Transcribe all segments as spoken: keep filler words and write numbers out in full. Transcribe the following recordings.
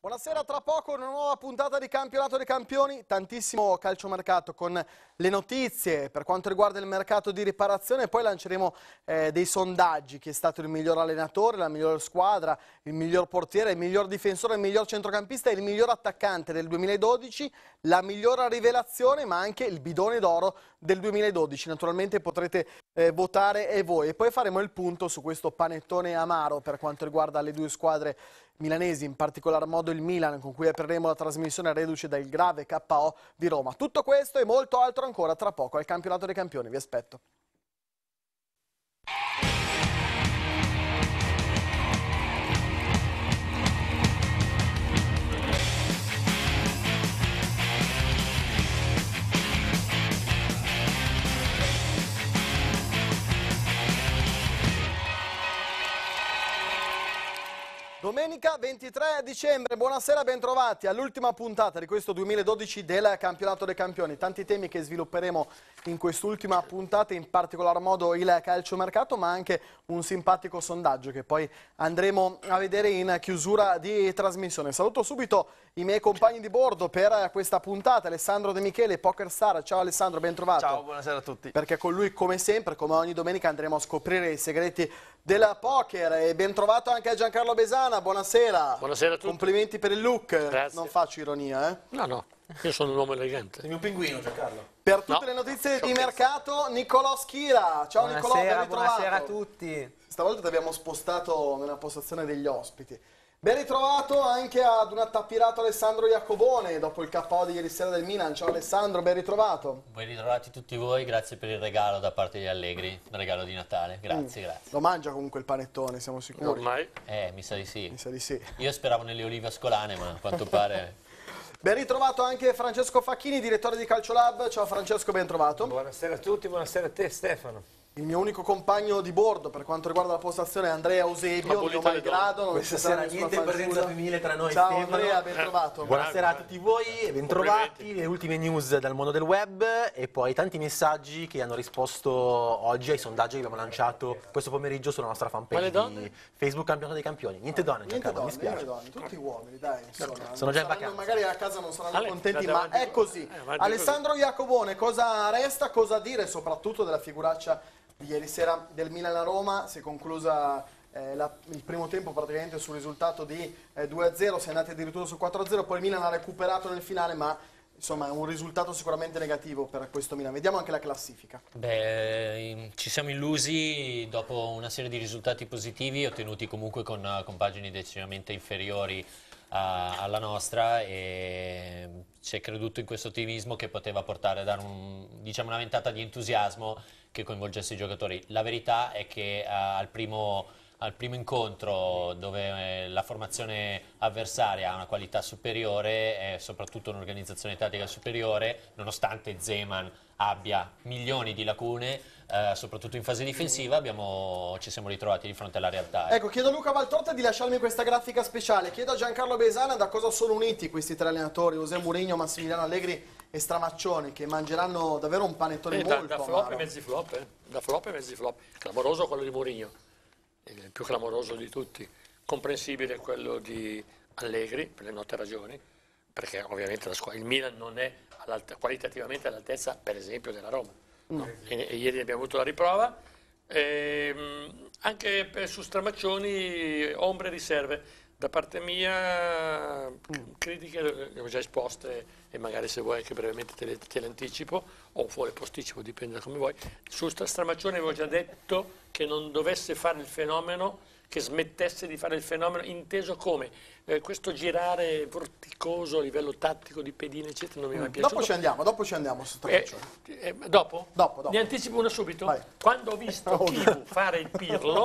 Buonasera, tra poco una nuova puntata di Campionato dei Campioni, tantissimo calciomercato con le notizie per quanto riguarda il mercato di riparazione, poi lanceremo eh, dei sondaggi, chi è stato il miglior allenatore, la miglior squadra, il miglior portiere, il miglior difensore, il miglior centrocampista, il miglior attaccante del duemiladodici, la miglior rivelazione ma anche il bidone d'oro del duemiladodici, naturalmente potrete eh, votare e voi e poi faremo il punto su questo panettone amaro per quanto riguarda le due squadre milanesi, in particolar modo il Milan, con cui apriremo la trasmissione reduce dal grave K O di Roma. Tutto questo e molto altro ancora tra poco al Campionato dei Campioni, vi aspetto. Domenica ventitré dicembre, buonasera, bentrovati all'ultima puntata di questo duemiladodici del Campionato dei Campioni. Tanti temi che svilupperemo in quest'ultima puntata, in particolar modo il calciomercato, ma anche un simpatico sondaggio che poi andremo a vedere in chiusura di trasmissione. Saluto subito i miei compagni di bordo per questa puntata, Alessandro De Micheli, Poker Star. Ciao Alessandro, bentrovato. Ciao, buonasera a tutti. Perché con lui, come sempre, come ogni domenica, andremo a scoprire i segreti del poker. E bentrovato anche a Giancarlo Besana. Buonasera. Buonasera a tutti. Complimenti per il look. Grazie. Non faccio ironia, eh? No, no. Io sono un uomo elegante. Il mio pinguino, Giancarlo. Per tutte no. le notizie Showcase. Di mercato, Nicolò Schira. Ciao buonasera, Nicolò, ben ritrovato. Buonasera a tutti. Stavolta ti abbiamo spostato nella postazione degli ospiti. Ben ritrovato anche ad un attapirato Alessandro Iacobone dopo il K O di ieri sera del Milan. Ciao Alessandro, ben ritrovato. Ben ritrovati tutti voi, grazie per il regalo da parte di Allegri, il regalo di Natale, grazie, mm. grazie. Lo mangia comunque il panettone, siamo sicuri? Ormai. Eh, mi sa di sì. Mi sa di sì. Io speravo nelle olive ascolane, ma a quanto pare... Ben ritrovato anche Francesco Facchini, direttore di Calciolab. Ciao Francesco, ben trovato. Buonasera a tutti, buonasera a te Stefano. Il mio unico compagno di bordo per quanto riguarda la postazione è Andrea Eusebio, mio malgrado. Non questa sera niente presenza femminile tra noi. Ciao Stefano. Andrea, ben trovato. Buonasera a tutti voi, bentrovati, le ultime news dal mondo del web e poi tanti messaggi che hanno risposto oggi ai sondaggi che abbiamo lanciato questo pomeriggio sulla nostra fanpage di Facebook Campionato dei Campioni. Niente donne, niente donne, mi spiace. Donne, tutti uomini, dai, insomma. Sono già in vacanza. Magari a casa non saranno contenti, ma è così. Alessandro Iacobone, cosa resta, cosa dire soprattutto della figuraccia ieri sera del Milan a Roma? Si è conclusa eh, la, il primo tempo praticamente sul risultato di eh, due a zero, si è andati addirittura su quattro a zero, poi il Milan ha recuperato nel finale, ma insomma è un risultato sicuramente negativo per questo Milan. Vediamo anche la classifica. Beh, ci siamo illusi dopo una serie di risultati positivi ottenuti comunque con compagini decisamente inferiori a, alla nostra e ci è creduto in questo ottimismo che poteva portare a dare un, diciamo, una ventata di entusiasmo che coinvolgesse i giocatori. La verità è che uh, al, primo, al primo incontro, dove eh, la formazione avversaria ha una qualità superiore e soprattutto un'organizzazione tattica superiore, nonostante Zeman abbia milioni di lacune, eh, soprattutto in fase difensiva, abbiamo, ci siamo ritrovati di fronte alla realtà. Ecco, chiedo a Luca Valtorta di lasciarmi questa grafica speciale, chiedo a Giancarlo Besana da cosa sono uniti questi tre allenatori, José Mourinho, Massimiliano Allegri e Stramaccioni, che mangeranno davvero un panettone eh, molto da, da flop e mezzi flop, eh? Da flop e mezzi flop. Clamoroso quello di Mourinho, il più clamoroso di tutti, comprensibile quello di Allegri per le note ragioni, perché ovviamente la squadra, il Milan non è all qualitativamente all'altezza per esempio della Roma, no? Mm. e, e ieri abbiamo avuto la riprova, e, mh, anche per, su Stramaccioni ombre e riserve da parte mia, mm. critiche le ho già esposte e magari se vuoi anche brevemente te le, te le anticipo o fuori posticipo, dipende da come vuoi. Su Stramaccioni avevo già detto che non dovesse fare il fenomeno, che smettesse di fare il fenomeno, inteso come eh, questo girare vorticoso a livello tattico di pedine eccetera, non mi è mai piaciuto. Dopo ci andiamo, dopo ci andiamo. Eh, eh, dopo? Dopo, dopo. Ne anticipo una subito. Vai. Quando ho visto oh, Kivu no. fare il Pirlo,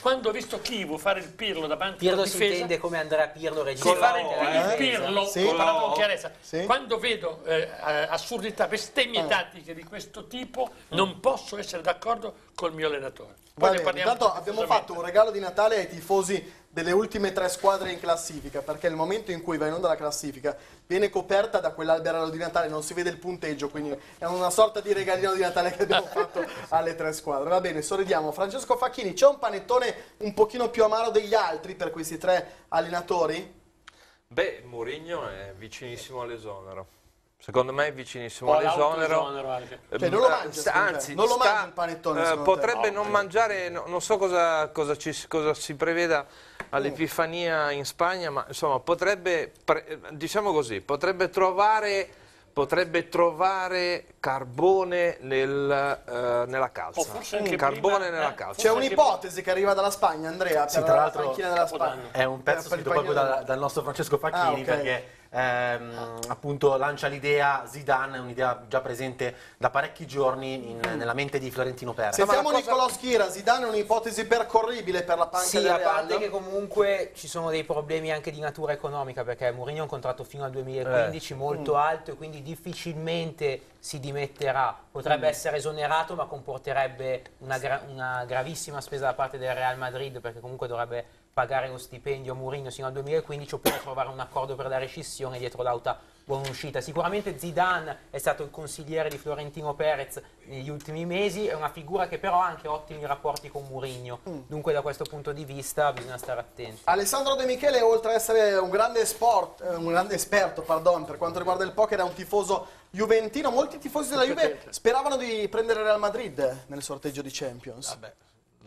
quando ho visto Kivu fare il Pirlo davanti alla difesa... Pirlo si intende come Andrea Pirlo regista. Fare il Pirlo, sì, con no. chiarezza. Sì. Quando vedo eh, assurdità, bestemmie eh. tattiche di questo tipo, mm. non posso essere d'accordo col mio allenatore. Bene, intanto abbiamo fatto un regalo di Natale ai tifosi delle ultime tre squadre in classifica, perché il momento in cui va in onda la classifica viene coperta da quell'alberello di Natale, non si vede il punteggio, quindi è una sorta di regalino di Natale che abbiamo fatto alle tre squadre. Va bene, sorridiamo. Francesco Facchini, c'è un panettone un pochino più amaro degli altri per questi tre allenatori? Beh, Mourinho è vicinissimo all'esonero. Secondo me è vicinissimo all'esonero. Cioè, non lo mangia, anzi, non lo sta, mangia il panettone. Eh, potrebbe no, non mangiare, no, non so cosa, cosa, ci, cosa si preveda all'Epifania in Spagna, ma insomma potrebbe, pre, diciamo così, potrebbe trovare, potrebbe trovare carbone nel, eh, nella calza. O forse anche carbone prima, nella calza. C'è un'ipotesi che arriva dalla Spagna, Andrea, sì, per tra l'altro, la panchina della Spagna. È un pezzo scritto proprio dal, dal nostro Francesco Facchini, ah, okay. perché... Ehm, appunto lancia l'idea Zidane, un'idea già presente da parecchi giorni in, nella mente di Florentino Perez. Sentiamo cosa... Nicolò Schira. Zidane è un'ipotesi percorribile per la panca sì, del Real. Sì, a parte che comunque ci sono dei problemi anche di natura economica, perché Mourinho ha un contratto fino al duemilaquindici eh. molto mm. alto, e quindi difficilmente si dimetterà. Potrebbe mm. essere esonerato, ma comporterebbe una, gra una gravissima spesa da parte del Real Madrid, perché comunque dovrebbe pagare lo stipendio Mourinho fino al duemilaquindici, oppure trovare un accordo per la rescissione dietro l'auta buonuscita. Sicuramente Zidane è stato il consigliere di Florentino Perez negli ultimi mesi, è una figura che però ha anche ottimi rapporti con Mourinho, mm. dunque da questo punto di vista bisogna stare attenti. Alessandro De Micheli, oltre ad essere un grande, sport, eh, un grande esperto pardon, per quanto riguarda il poker, è un tifoso juventino. Molti tifosi della Juve speravano di prendere Real Madrid nel sorteggio di Champions. Vabbè.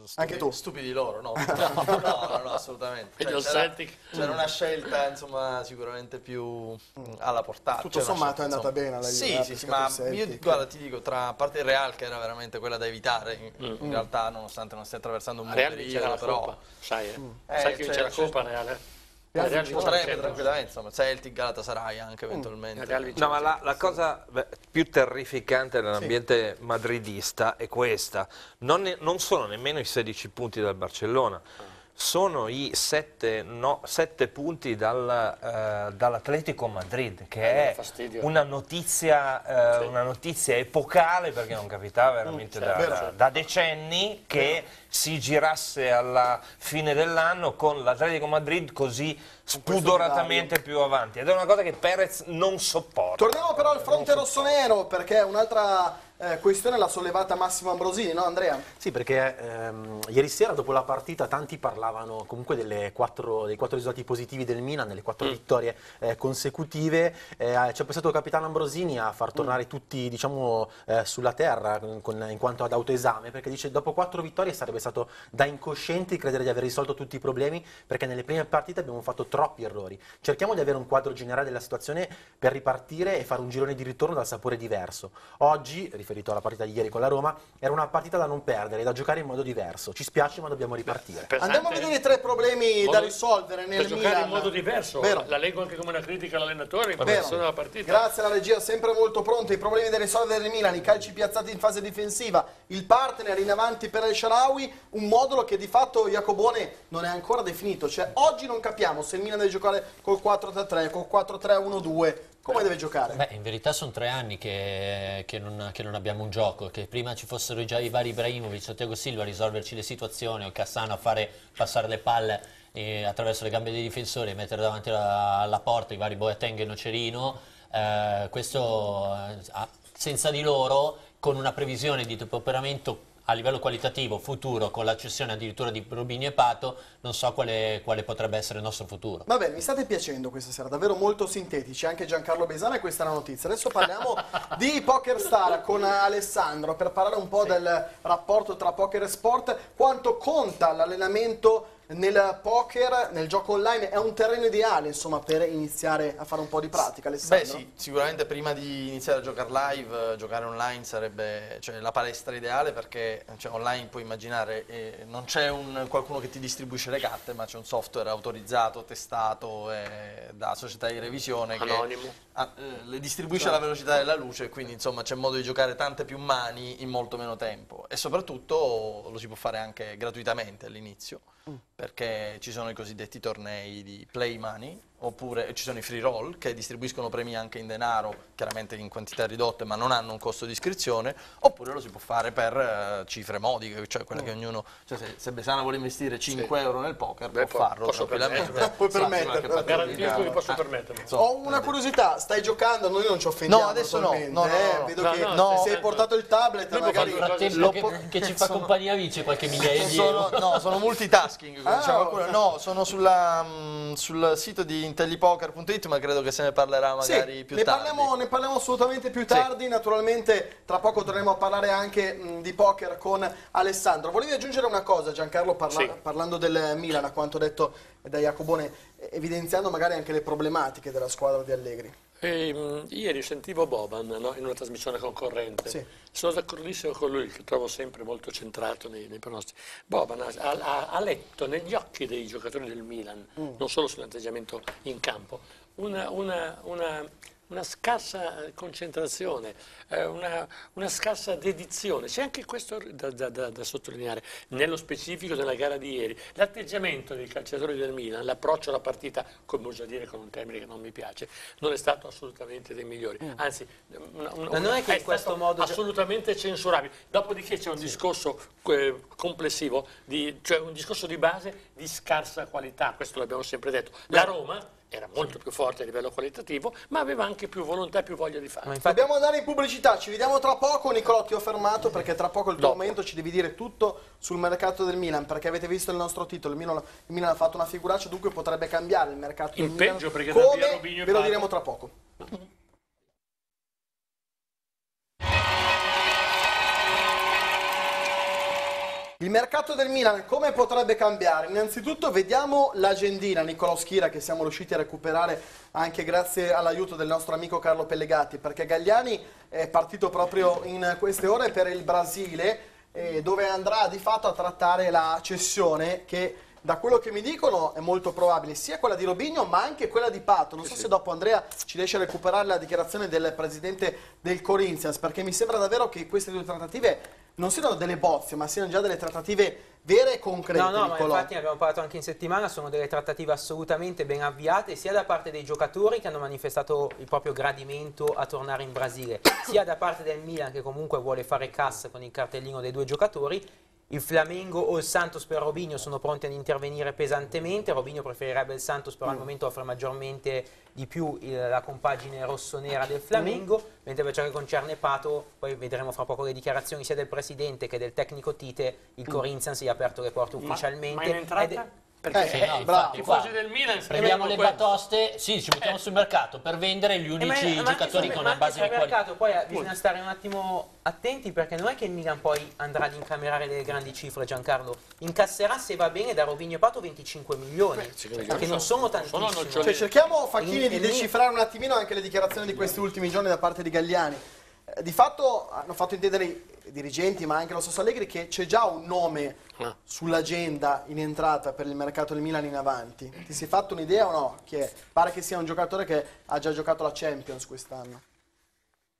Stupidi, anche tu stupidi loro, no? No, no, no, no, assolutamente. Cioè, c'era una scelta, insomma, sicuramente più alla portata. Tutto sommato è andata bene alla Juve. Sì, sì, sì, ma io, guarda, ti dico, tra a parte il Real, che era veramente quella da evitare, in, in mm. realtà, nonostante non stia attraversando un buon periodo, però sai, eh, mm. eh, sai che c'è la Coppa Real. Real potrebbe tranquillamente, insomma, Celtic, Galatasaray anche eventualmente. No, ma la, la cosa beh, più terrificante dell'ambiente sì. madridista è questa. Non, ne, non sono nemmeno i sedici punti dal Barcellona, sono i sette, no, sette punti dal, uh, dall'Atletico Madrid, che eh, è fastidio. una notizia, uh, sì. una notizia epocale, perché non capitava veramente mm, da, vero, da, certo. da decenni che si girasse alla fine dell'anno con l'Atletico Madrid così spudoratamente più avanti, ed è una cosa che Perez non sopporta. Torniamo però al fronte rossonero, perché un'altra eh, questione l'ha sollevata Massimo Ambrosini, no Andrea? Sì, perché ehm, ieri sera dopo la partita tanti parlavano comunque delle quattro, dei quattro risultati positivi del Milan, delle quattro mm. vittorie eh, consecutive. Eh, ci ha pensato il capitano Ambrosini a far tornare mm. tutti, diciamo, eh, sulla terra con, con, in quanto ad autoesame, perché dice dopo quattro vittorie sarebbe stato da incoscienti credere di aver risolto tutti i problemi, perché nelle prime partite abbiamo fatto troppi errori. Cerchiamo di avere un quadro generale della situazione per ripartire e fare un girone di ritorno dal sapore diverso. Oggi, riferito alla partita di ieri con la Roma, era una partita da non perdere, da giocare in modo diverso. Ci spiace, ma dobbiamo ripartire. Pesante. Andiamo a vedere i tre problemi modo, da risolvere nel Milan. Giocare in modo diverso. Vero. La leggo anche come una critica all'allenatore. Grazie alla regia, sempre molto pronta. I problemi da risolvere nel Milan: i calci piazzati in fase difensiva, il partner in avanti per El Shaarawy, un modulo che di fatto Iacobone non è ancora definito, cioè oggi non capiamo se il Milan deve giocare col quattro tre tre, col quattro tre uno due, come deve giocare? Beh, in verità sono tre anni che, che, non, che non abbiamo un gioco, che prima ci fossero già i vari Ibrahimovic o Thiago Silva a risolverci le situazioni, o Cassano a fare passare le palle eh, attraverso le gambe dei difensori e mettere davanti alla porta i vari Boateng e Nocerino, eh, questo eh, senza di loro, con una previsione di temperamento a livello qualitativo futuro, con la cessione addirittura di Robinho e Pato, non so quale, quale potrebbe essere il nostro futuro. Vabbè, mi state piacendo questa sera, davvero molto sintetici, anche Giancarlo Besana, e questa è la notizia. Adesso parliamo di Poker Star con Alessandro, per parlare un po' sì. del rapporto tra poker e sport, quanto conta l'allenamento nel poker, nel gioco online. È un terreno ideale, insomma, per iniziare a fare un po' di pratica, Alessandro? Beh sì, sicuramente prima di iniziare a giocare live, giocare online sarebbe, cioè, la palestra ideale, perché cioè, online puoi immaginare eh, non c'è qualcuno che ti distribuisce le carte, ma c'è un software autorizzato, testato eh, da società di revisione Anonimo. che a, eh, le distribuisce alla velocità della luce, quindi insomma c'è modo di giocare tante più mani in molto meno tempo, e soprattutto lo si può fare anche gratuitamente all'inizio, perché ci sono i cosiddetti tornei di play money, oppure ci sono i free roll che distribuiscono premi anche in denaro, chiaramente in quantità ridotte, ma non hanno un costo di iscrizione, oppure lo si può fare per uh, cifre modiche, cioè quella mm. che ognuno, cioè se, se Besana vuole investire cinque sì. euro nel poker, beh, può farlo tranquillamente. Puoi permetterlo, garantisco che posso permetterlo. Ah, so, ho una curiosità, stai giocando? Noi non ci offendiamo. No, adesso no, no, no, eh, no, vedo no, che no, no, se hai portato il tablet magari che, che ci fa sono, compagnia, vince qualche migliaia di euro. No, sono multitask. multitasking, come ah, diciamo qualcuno. No, sono sulla, mh, sul sito di intellipoker punto it, ma credo che se ne parlerà magari sì, più ne tardi. Parliamo, ne parliamo assolutamente più tardi, sì. Naturalmente tra poco torneremo a parlare anche mh, di poker con Alessandro. Volevi aggiungere una cosa, Giancarlo, parla sì. parlando del Milan, a quanto detto da Iacobone, evidenziando magari anche le problematiche della squadra di Allegri. E, mh, ieri sentivo Boban, no? In una trasmissione concorrente, sì. Sono d'accordissimo con lui, che trovo sempre molto centrato nei, nei pronostici. Boban ha, ha, ha letto negli occhi dei giocatori del Milan, mm. non solo sull'atteggiamento in campo, una, una, una, una scarsa concentrazione, eh, una, una scarsa dedizione. C'è anche questo da, da, da, da sottolineare, nello specifico della gara di ieri. L'atteggiamento dei calciatori del Milan, l'approccio alla partita, come uso a dire con un termine che non mi piace, non è stato assolutamente dei migliori. Mm. Anzi, una, una, non è, che è in questo modo assolutamente censurabile. Dopodiché c'è un sì. discorso eh, complessivo, di, cioè un discorso di base di scarsa qualità, questo l'abbiamo sempre detto. La Roma era molto più forte a livello qualitativo, ma aveva anche più volontà e più voglia di fare. Infatti... Dobbiamo andare in pubblicità, ci vediamo tra poco. Nicolò, ti ho fermato perché tra poco il tuo momento, ci devi dire tutto sul mercato del Milan, perché avete visto il nostro titolo, il Milan, il Milan ha fatto una figuraccia, dunque potrebbe cambiare il mercato del Milan. Il peggio perché da via Robinho e Pato. Ve lo diremo tra poco. Il mercato del Milan come potrebbe cambiare? Innanzitutto vediamo l'agendina, Nicolò Schira, che siamo riusciti a recuperare anche grazie all'aiuto del nostro amico Carlo Pellegatti, perché Galliani è partito proprio in queste ore per il Brasile, eh, dove andrà di fatto a trattare la cessione che, da quello che mi dicono, è molto probabile, sia quella di Robinho ma anche quella di Pato. Non so se dopo Andrea ci riesce a recuperare la dichiarazione del presidente del Corinthians, perché mi sembra davvero che queste due trattative non siano delle bozze, ma siano già delle trattative vere e concrete. No, no, Nicolò. Ma infatti ne abbiamo parlato anche in settimana, sono delle trattative assolutamente ben avviate, sia da parte dei giocatori che hanno manifestato il proprio gradimento a tornare in Brasile, sia da parte del Milan che comunque vuole fare cassa con il cartellino dei due giocatori. Il Flamengo o il Santos per Robinho sono pronti ad intervenire pesantemente. Robinho preferirebbe il Santos, però al momento offre maggiormente di più il, la compagine rossonera del Flamengo, mentre per ciò che concerne Pato, poi vedremo fra poco le dichiarazioni sia del presidente che del tecnico Tite, il Corinthians si è aperto le porte ufficialmente. Ma, ma in entrata? Perché eh, eh, no, infatti, qua, del Milan, prendiamo le batoste, sì, ci mettiamo eh. sul mercato per vendere gli unici eh, ma, ma giocatori sul, con una base di qualità. Poi bisogna stare un attimo attenti, perché non è che il Milan poi andrà ad incamerare delle grandi cifre, Giancarlo. Incasserà, se va bene, da Robinho e Pato venticinque milioni, eh, che non sono tantissimi. Sono cioè, cerchiamo, Facchini, di decifrare un attimino anche le dichiarazioni di questi ultimi giorni da parte di Galliani. Eh, di fatto hanno fatto intendere i dirigenti, ma anche lo stesso Allegri, che c'è già un nome sull'agenda in entrata per il mercato del Milan in avanti. Ti sei fatto un'idea o no? Che pare che sia un giocatore che ha già giocato la Champions quest'anno.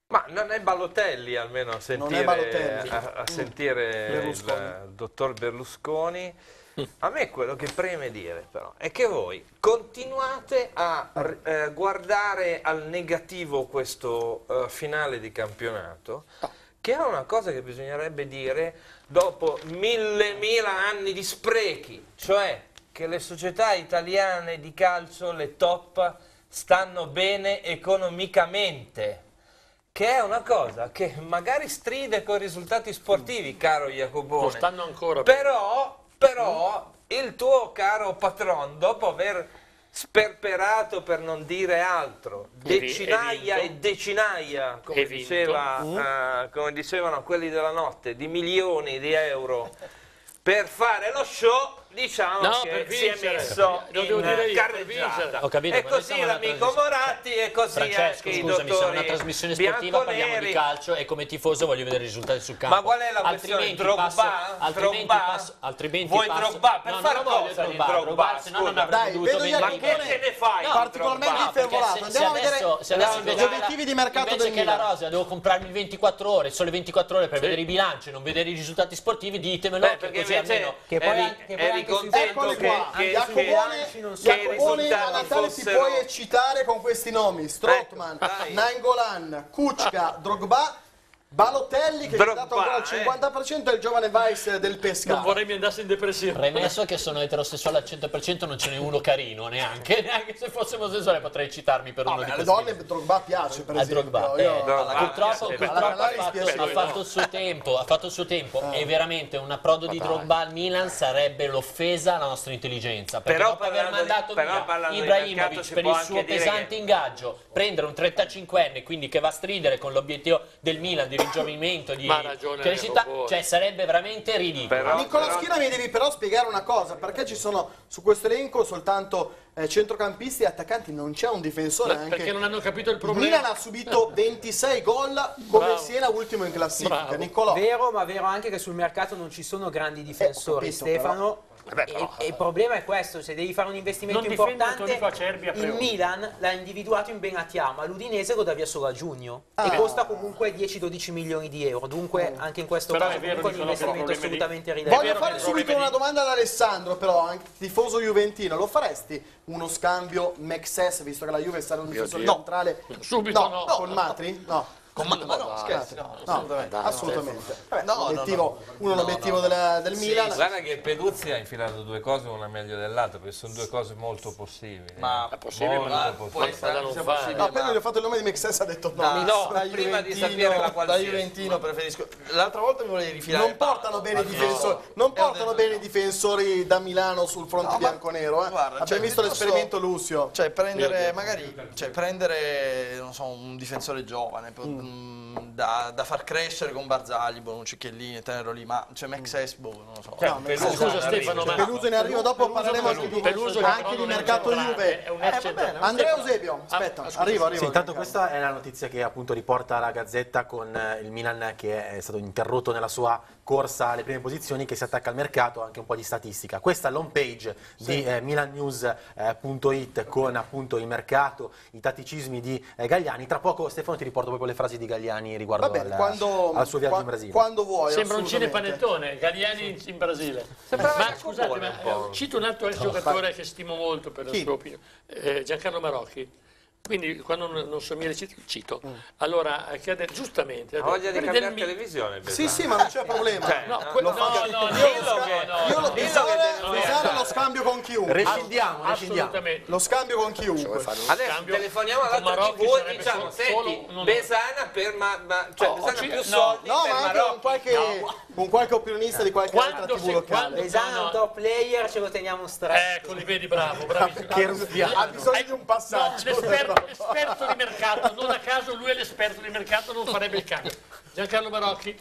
Ma non è Balotelli, almeno a sentire, a, a sentire mm. il dottor Berlusconi. A me quello che preme dire, però, è che voi continuate a eh, guardare al negativo questo eh, finale di campionato, che era una cosa che bisognerebbe dire dopo mille mila anni di sprechi, cioè che le società italiane di calcio, le top, stanno bene economicamente, che è una cosa che magari stride con i risultati sportivi, caro Iacobone. Lo stanno ancora. Però, però il tuo caro patron, dopo aver sperperato, per non dire altro, decinaia e, e decinaia, come, diceva, mm. uh, come dicevano quelli della notte, di milioni di euro per fare lo show, diciamo no, che si è messo in carreggiata. E così l'amico Moratti, e così Francesco, anche scusami, i dottori. Sono una trasmissione sportiva, parliamo di calcio e come tifoso voglio vedere i risultati sul campo. Ma qual è la questione? Drogba? Altrimenti vuoi Drogba? Per fare cosa di Drogba? Se no non avrei dovuto vendere. Ma che te ne fai? Particolarmente infervorato. Andiamo a vedere gli obiettivi di mercato del Milan. Invece che la rosa devo comprarmi il ventiquattro ore, solo ventiquattro ore per vedere i bilanci, non vedere i risultati sportivi, ditemelo, così almeno che poi contento che, che Iacobone, Iacobone a Natale si può eccitare con questi nomi: Strootman, eh, Nainggolan, Kučka, Drogba, Balotelli che è dato ancora al cinquanta per cento è il giovane Weiss del Pescara. Non vorrei mi andasse in depressione. Premesso che sono eterosessuale al cento per cento, non ce n'è uno carino, neanche neanche se fosse omosessuale potrei citarmi per uno. Vabbè, di questi. Alle donne Drogba piace, per esempio. Drogba. Io, eh, Drogba. Purtroppo, eh, purtroppo ha, fatto, ha fatto il suo tempo, ha fatto il suo tempo eh. e veramente un approdo di Drogba al Milan sarebbe l'offesa alla nostra intelligenza, perché dopo aver mandato via Ibrahimovic per il suo pesante ingaggio, prendere un trentacinquenne quindi che va a stridere con l'obiettivo del Milan di ringiovimento, di crescita, cioè sarebbe veramente ridicolo. Nicolò Schira, mi devi però spiegare una cosa, perché ci sono su questo elenco soltanto eh, centrocampisti e attaccanti, non c'è un difensore. Ma anche perché non hanno capito il problema. Milan ha subito ventisei gol come Bravo. Siena ultimo in classifica. Nicolò. Vero, ma vero anche che sul mercato non ci sono grandi difensori, eh, capito, Stefano. Però. Vabbè, e, no. e il problema è questo, se devi fare un investimento non importante, il Milan l'ha individuato in Benatiama, l'Udinese lo dà via solo a giugno ah. e costa comunque dieci dodici milioni di euro, dunque anche in questo però caso vero, comunque è un investimento assolutamente rilevante. Voglio fare subito una domanda ad Alessandro, però, anche tifoso juventino, lo faresti uno scambio Mexes, visto che la Juve sarà un difensore centrale? No. Subito no, no. no. Con Matri? No. Con ma, ma no, scherzi, no, assolutamente, no, assolutamente. Vabbè, no, obiettivo, no, no, uno no, l'obiettivo no, no. del sì, Milan. Guarda che Peduzzi ha infilato due cose, una meglio dell'altra, perché sono due cose molto possibili. Ma è possibile, molto ma possibile. Può essere da non fare. Ma appena gli ho fatto il nome di Mexes ha detto no. No, no, no prima di sapere la qualsiasi. Da Juventino preferisco. L'altra volta mi volevi rifilare. Non portano bene i difensori, no, non portano bene i difensori da Milano sul fronte no, bianconero. Eh. Abbiamo visto l'esperimento Lucio. Cioè prendere magari, cioè prendere non so un difensore giovane. Da, da far crescere con Barzagli, Bonucci, Chiellini, tenerlo lì, ma c'è cioè Max Esbo, non lo so. Cioè, no, Peluso, scusa Stefano, ma Peluso ne arrivo dopo, parleremo anche di mercato Juve. Andrea Eusebio, aspetta, arrivo, arrivo. Sì, intanto questa è la notizia che appunto riporta la Gazzetta con il Milan che è stato interrotto nella sua corsa alle prime posizioni, che si attacca al mercato, anche un po' di statistica. Questa è l'home page di eh, milan news punto it con appunto il mercato, i tatticismi di eh, Galliani. Tra poco Stefano ti riporto poi le frasi di Galliani riguardo Vabbè, al, quando, al suo viaggio in Brasile. Quando vuoi. Sembra un cinepanettone, Galliani sì. in Brasile. Sembrava ma scusate, ma, un cito un altro no, giocatore fa... che stimo molto per Chi? la sua opinione, eh, Giancarlo Marocchi. Quindi quando non so mi recito, cito. Mm. Allora, che ha detto giustamente... Ha voglia di cambiare mi... televisione? Sì, sì, ma non c'è problema. Cioè, no, no, no, fa... no, no, io lo, che, no, io lo no, Besana no, lo scambio con chiunque. Rescindiamo, rescindiamo. Lo scambio con chiunque. Adesso telefoniamo all'altro T V e diciamo, senti, Besana per... Ma, ma, cioè, oh, Besana più no, soldi no, per ma anche con qualche, no. con qualche opinionista di qualche altra T V locale. Besana è un top player, ce lo teniamo stretto. Ecco, li vedi, bravo, bravissimo. Ha bisogno di un passaggio. L'esperto di mercato, non a caso lui è l'esperto di mercato, non farebbe il cambio. Giancarlo Marocchi,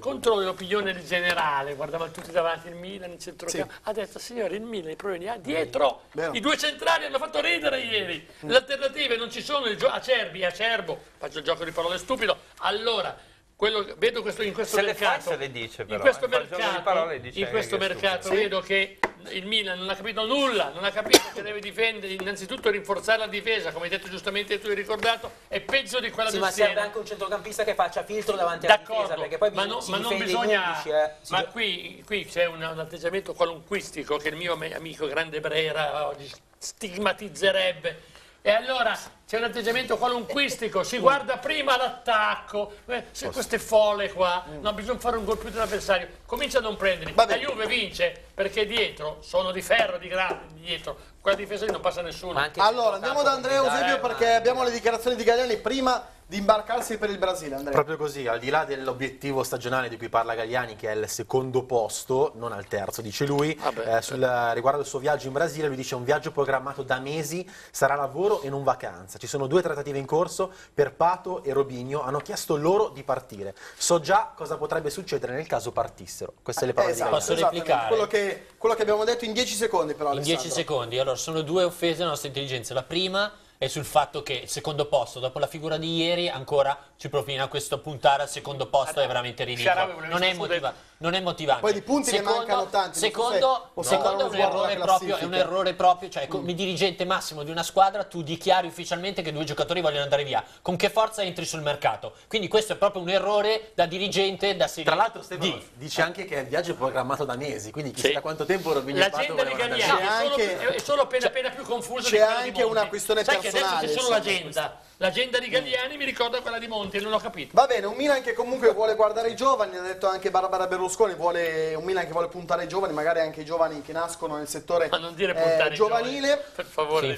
contro l'opinione generale, guardavano tutti davanti il Milan, il centrocampo, sì. ha detto signori il Milan i problemi ha dietro, Vero. i due centrali hanno fatto ridere ieri, le alternative non ci sono, il Acerbi, Acerbo, faccio il gioco di parole stupido, allora... Quello, vedo questo, in questo se mercato, le, fa, se le dice però, in questo mercato, in questo che mercato vedo che il Milan non ha capito nulla, non ha capito che deve difendere, innanzitutto rinforzare la difesa, come hai detto giustamente tu hai ricordato, è peggio di quella sì, del Siena. Ma serve anche un centrocampista che faccia filtro davanti alla difesa, perché poi ma, no, si ma non bisogna, unici, eh. si ma do... qui, qui c'è un, un atteggiamento qualunquistico che il mio amico grande Brera oggi stigmatizzerebbe. E allora c'è un atteggiamento qualunquistico, si guarda prima l'attacco, queste folle qua, no, bisogna fare un gol più dell'avversario, comincia a non prenderli, la Juve vince perché dietro sono di ferro, di grande, dietro, quella difesa lì non passa nessuno. Allora andiamo da Andrea Eusebio perché abbiamo le dichiarazioni di Galliani prima di imbarcarsi per il Brasile, Andrea. Proprio così, al di là dell'obiettivo stagionale di cui parla Galliani, che è il secondo posto, non al terzo, dice lui, eh, sul, riguardo il suo viaggio in Brasile, lui dice un viaggio programmato da mesi, sarà lavoro e non vacanza. Ci sono due trattative in corso per Pato e Robinho, hanno chiesto loro di partire. So già cosa potrebbe succedere nel caso partissero. Queste le parole eh, esatto, di Galliani. Posso replicare? Quello che, quello che abbiamo detto in dieci secondi però, Alessandro. In dieci secondi, allora sono due offese alla nostra intelligenza. La prima... e sul fatto che il secondo posto, dopo la figura di ieri, ancora ci propina questo puntare al secondo posto, è veramente ridicolo. Non è, motiva non è motivante. Poi di punti secondo, ne mancano tanti. Secondo, no, secondo è, un errore proprio, è un errore proprio, cioè come dirigente massimo di una squadra tu dichiari ufficialmente che due giocatori vogliono andare via. Con che forza entri sul mercato? Quindi questo è proprio un errore da dirigente, da serie. Tra l'altro Stefano di. dice anche che il viaggio è programmato da mesi, quindi chissà sì. da quanto tempo Robinho e Pato volevano andare via. L'agenda di Galliani è solo appena appena più confusa di quella di Monti. C'è anche una questione personale. adesso c'è solo l'agenda. L'agenda di Galliani mi ricorda quella di Monti, non l'ho capito. Va bene, un Milan che comunque vuole guardare i giovani, ha detto anche Barbara Berlusconi, vuole un Milan che vuole puntare ai giovani, magari anche i giovani che nascono nel settore giovanile. Ma non dire puntare eh, giovanile. Giovani, per favore,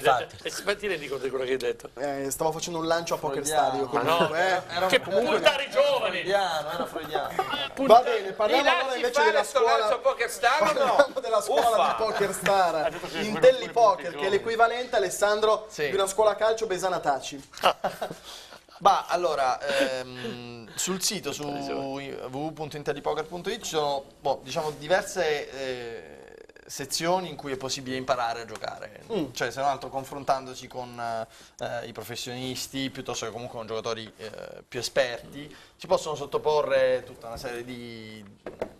sì, ti rendi conto di quello che hai detto? Eh, stavo facendo un lancio a Poker Star. Comunque, no, eh, era che comunque puntare i giovani! Freudiano, era freudiano. Va bene, parliamo allora invece della scuola, Poker Star, no? della scuola di Poker Star, Intelli Poker, che è l'equivalente, Alessandro, sì. di una scuola calcio Besana Taci. Bah, allora, ehm, sul sito, su w w w punto interlipoker punto i t, ci sono boh, diciamo, diverse eh, sezioni in cui è possibile imparare a giocare, mm. cioè se non altro confrontandosi con eh, i professionisti piuttosto che comunque con giocatori eh, più esperti, si possono sottoporre tutta una serie di,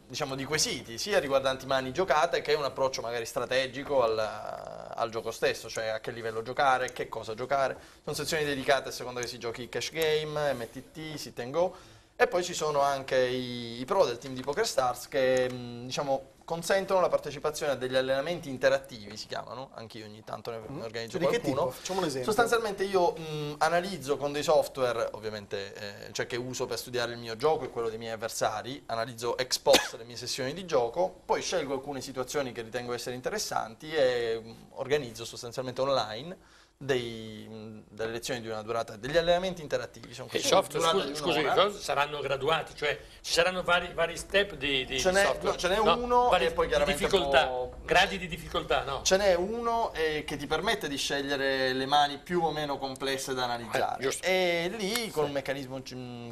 diciamo, di quesiti, sia riguardanti mani giocate che un approccio magari strategico al... al gioco stesso, cioè a che livello giocare, che cosa giocare. Sono sezioni dedicate a seconda che si giochi cash game, M T T, sit and go, e poi ci sono anche i, i pro del team di Poker Stars che mh, diciamo consentono la partecipazione a degli allenamenti interattivi, si chiamano, anche io ogni tanto ne mm. organizzo di qualcuno. Che tipo? Facciamo un esempio. Sostanzialmente io mh, analizzo con dei software, ovviamente, eh, cioè che uso per studiare il mio gioco e quello dei miei avversari, analizzo ex post le mie sessioni di gioco, poi scelgo alcune situazioni che ritengo essere interessanti e mh, organizzo sostanzialmente online Dei, mh, delle lezioni di una durata, degli allenamenti interattivi. Sono e software, scusi, scusi cosa? Saranno graduati, cioè ci saranno vari, vari step di, di ce software. No, ce n'è no, uno vari, e poi chiaramente difficoltà, può, gradi di difficoltà, no? Ce n'è uno eh, che ti permette di scegliere le mani più o meno complesse da analizzare. Eh, e lì con, sì. un meccanismo,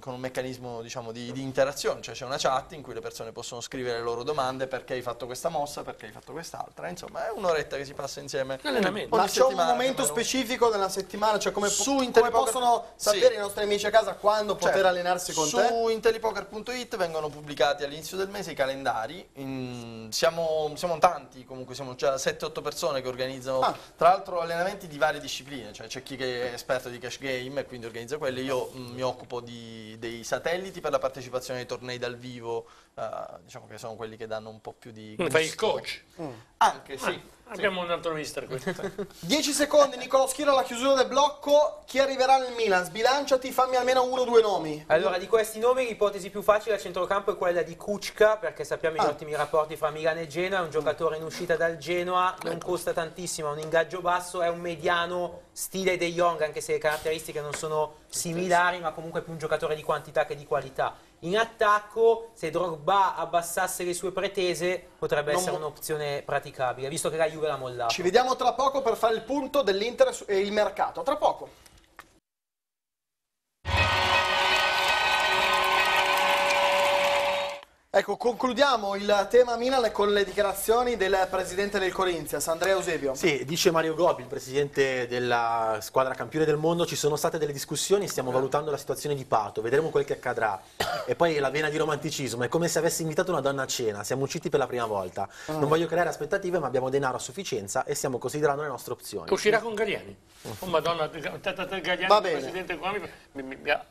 con un meccanismo diciamo di, di interazione, cioè c'è una chat in cui le persone possono scrivere le loro domande, perché hai fatto questa mossa, perché hai fatto quest'altra, insomma è un'oretta che si passa insieme. L'allenamento. Ma c'è un momento specifico della settimana, cioè come, su come possono sapere sì. i nostri amici a casa quando cioè, poter allenarsi con su te? Su Intellipoker punto i t vengono pubblicati all'inizio del mese i calendari, in, siamo, siamo tanti comunque, siamo già sette otto persone che organizzano ah. tra l'altro allenamenti di varie discipline, cioè c'è chi che è esperto di cash game e quindi organizza quelli, io mh, mi occupo di, dei satelliti per la partecipazione ai tornei dal vivo, uh, diciamo che sono quelli che danno un po' più di... Fai il coach? Mm. Anche, ah. sì. Abbiamo un altro mister qui. dieci secondi, Nicolò Schira, alla chiusura del blocco. Chi arriverà nel Milan? Sbilanciati, fammi almeno uno o due nomi. Allora, di questi nomi l'ipotesi più facile a centrocampo è quella di Kučka, perché sappiamo ah. gli ottimi rapporti fra Milan e Genoa, è un giocatore in uscita dal Genoa, non costa tantissimo, ha un ingaggio basso, è un mediano stile De Jong, anche se le caratteristiche non sono similari, ma comunque è più un giocatore di quantità che di qualità. In attacco, se Drogba abbassasse le sue pretese, potrebbe non essere un'opzione praticabile, visto che la Juve l'ha mollata. Ci vediamo tra poco per fare il punto dell'Inter e il mercato. A tra poco. Ecco, concludiamo il tema Milan con le dichiarazioni del presidente del Corinthians, Andrea Eusebio. Sì, dice Mario Gobbi, il presidente della squadra campione del mondo, ci sono state delle discussioni, stiamo okay. valutando la situazione di Pato, vedremo quel che accadrà. E poi la vena di romanticismo, è come se avessi invitato una donna a cena, siamo usciti per la prima volta. Ah. Non voglio creare aspettative, ma abbiamo denaro a sufficienza e stiamo considerando le nostre opzioni. Uscirà con Galliani. Oh madonna, Galliani, va bene. Presidente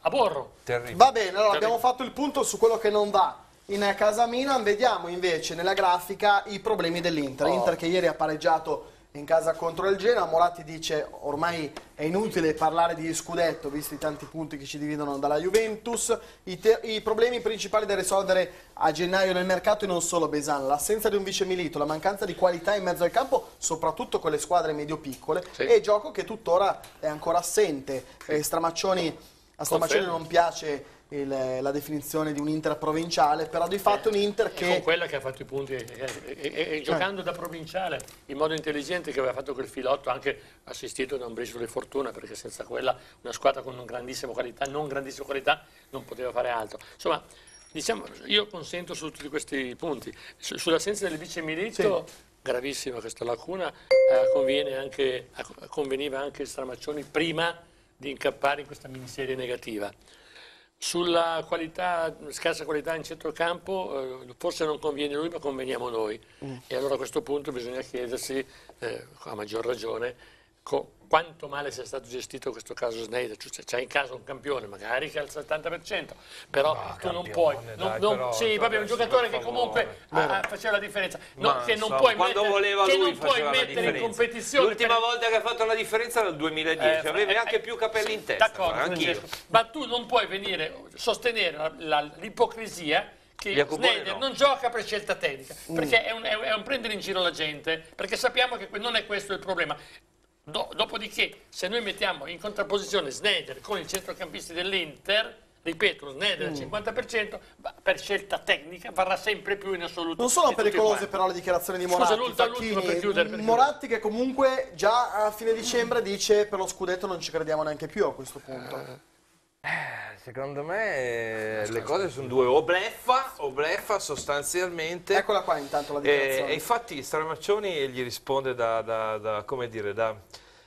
a borro. Terribile. Va bene, allora abbiamo fatto il punto su quello che non va in casa Milan, vediamo invece nella grafica i problemi dell'Inter. Oh. Inter che ieri ha pareggiato in casa contro il Genoa. Moratti dice ormai è inutile parlare di scudetto, visti i tanti punti che ci dividono dalla Juventus. I, i problemi principali da risolvere a gennaio nel mercato e non solo Besana. L'assenza di un vice Milito, la mancanza di qualità in mezzo al campo, soprattutto con le squadre medio-piccole. Sì. E gioco che tuttora è ancora assente. Eh, Stramaccioni, a Stramaccioni non piace Il, la definizione di un Inter provinciale, però di fatto eh, un Inter che... Con quella che ha fatto i punti, e, e, e, e giocando eh. da provinciale in modo intelligente, che aveva fatto quel filotto, anche assistito da un briciolo di fortuna, perché senza quella una squadra con un grandissima qualità, non grandissima qualità, non poteva fare altro. Insomma, diciamo, io consento su tutti questi punti. Su, sull'assenza del vice Milito... Sì. Gravissima questa lacuna, eh, conviene anche, conveniva anche Stramaccioni prima di incappare in questa miniserie negativa. Sulla qualità, scarsa qualità in centrocampo, eh, forse non conviene lui ma conveniamo noi mm. e allora a questo punto bisogna chiedersi, eh, a maggior ragione, Co quanto male sia stato gestito questo caso Sneijder, cioè, c'è in casa un campione magari che al settanta per cento, però no, tu non puoi, non, dai, non, però, sì, vabbè, un giocatore che comunque ah, faceva la differenza, no, che non so, puoi mettere, che non puoi mettere in competizione. L'ultima per... volta che ha fatto la differenza nel duemiladieci, eh, aveva eh, anche eh, più capelli sì, in testa, d'accordo, ma tu non puoi venire sostenere l'ipocrisia che Sneijder no. non gioca per scelta tecnica, mm. perché è un, è, un, è un prendere in giro la gente, perché sappiamo che non è questo il problema. Do, dopodiché, se noi mettiamo in contrapposizione Sneijder con i centrocampisti dell'Inter, ripeto, Sneijder al mm. cinquanta per cento, per scelta tecnica varrà sempre più in assoluto. Non sono pericolose però le dichiarazioni di Moratti. Scusa, Facchini, per chiudere, per Moratti che comunque già a fine dicembre dice per lo scudetto non ci crediamo neanche più a questo punto. Uh. Secondo me le cose sono due, o bleffa, o bleffa sostanzialmente. Eccola qua intanto la dichiarazione. E, e infatti Stramaccioni gli risponde da, da, da come dire, da,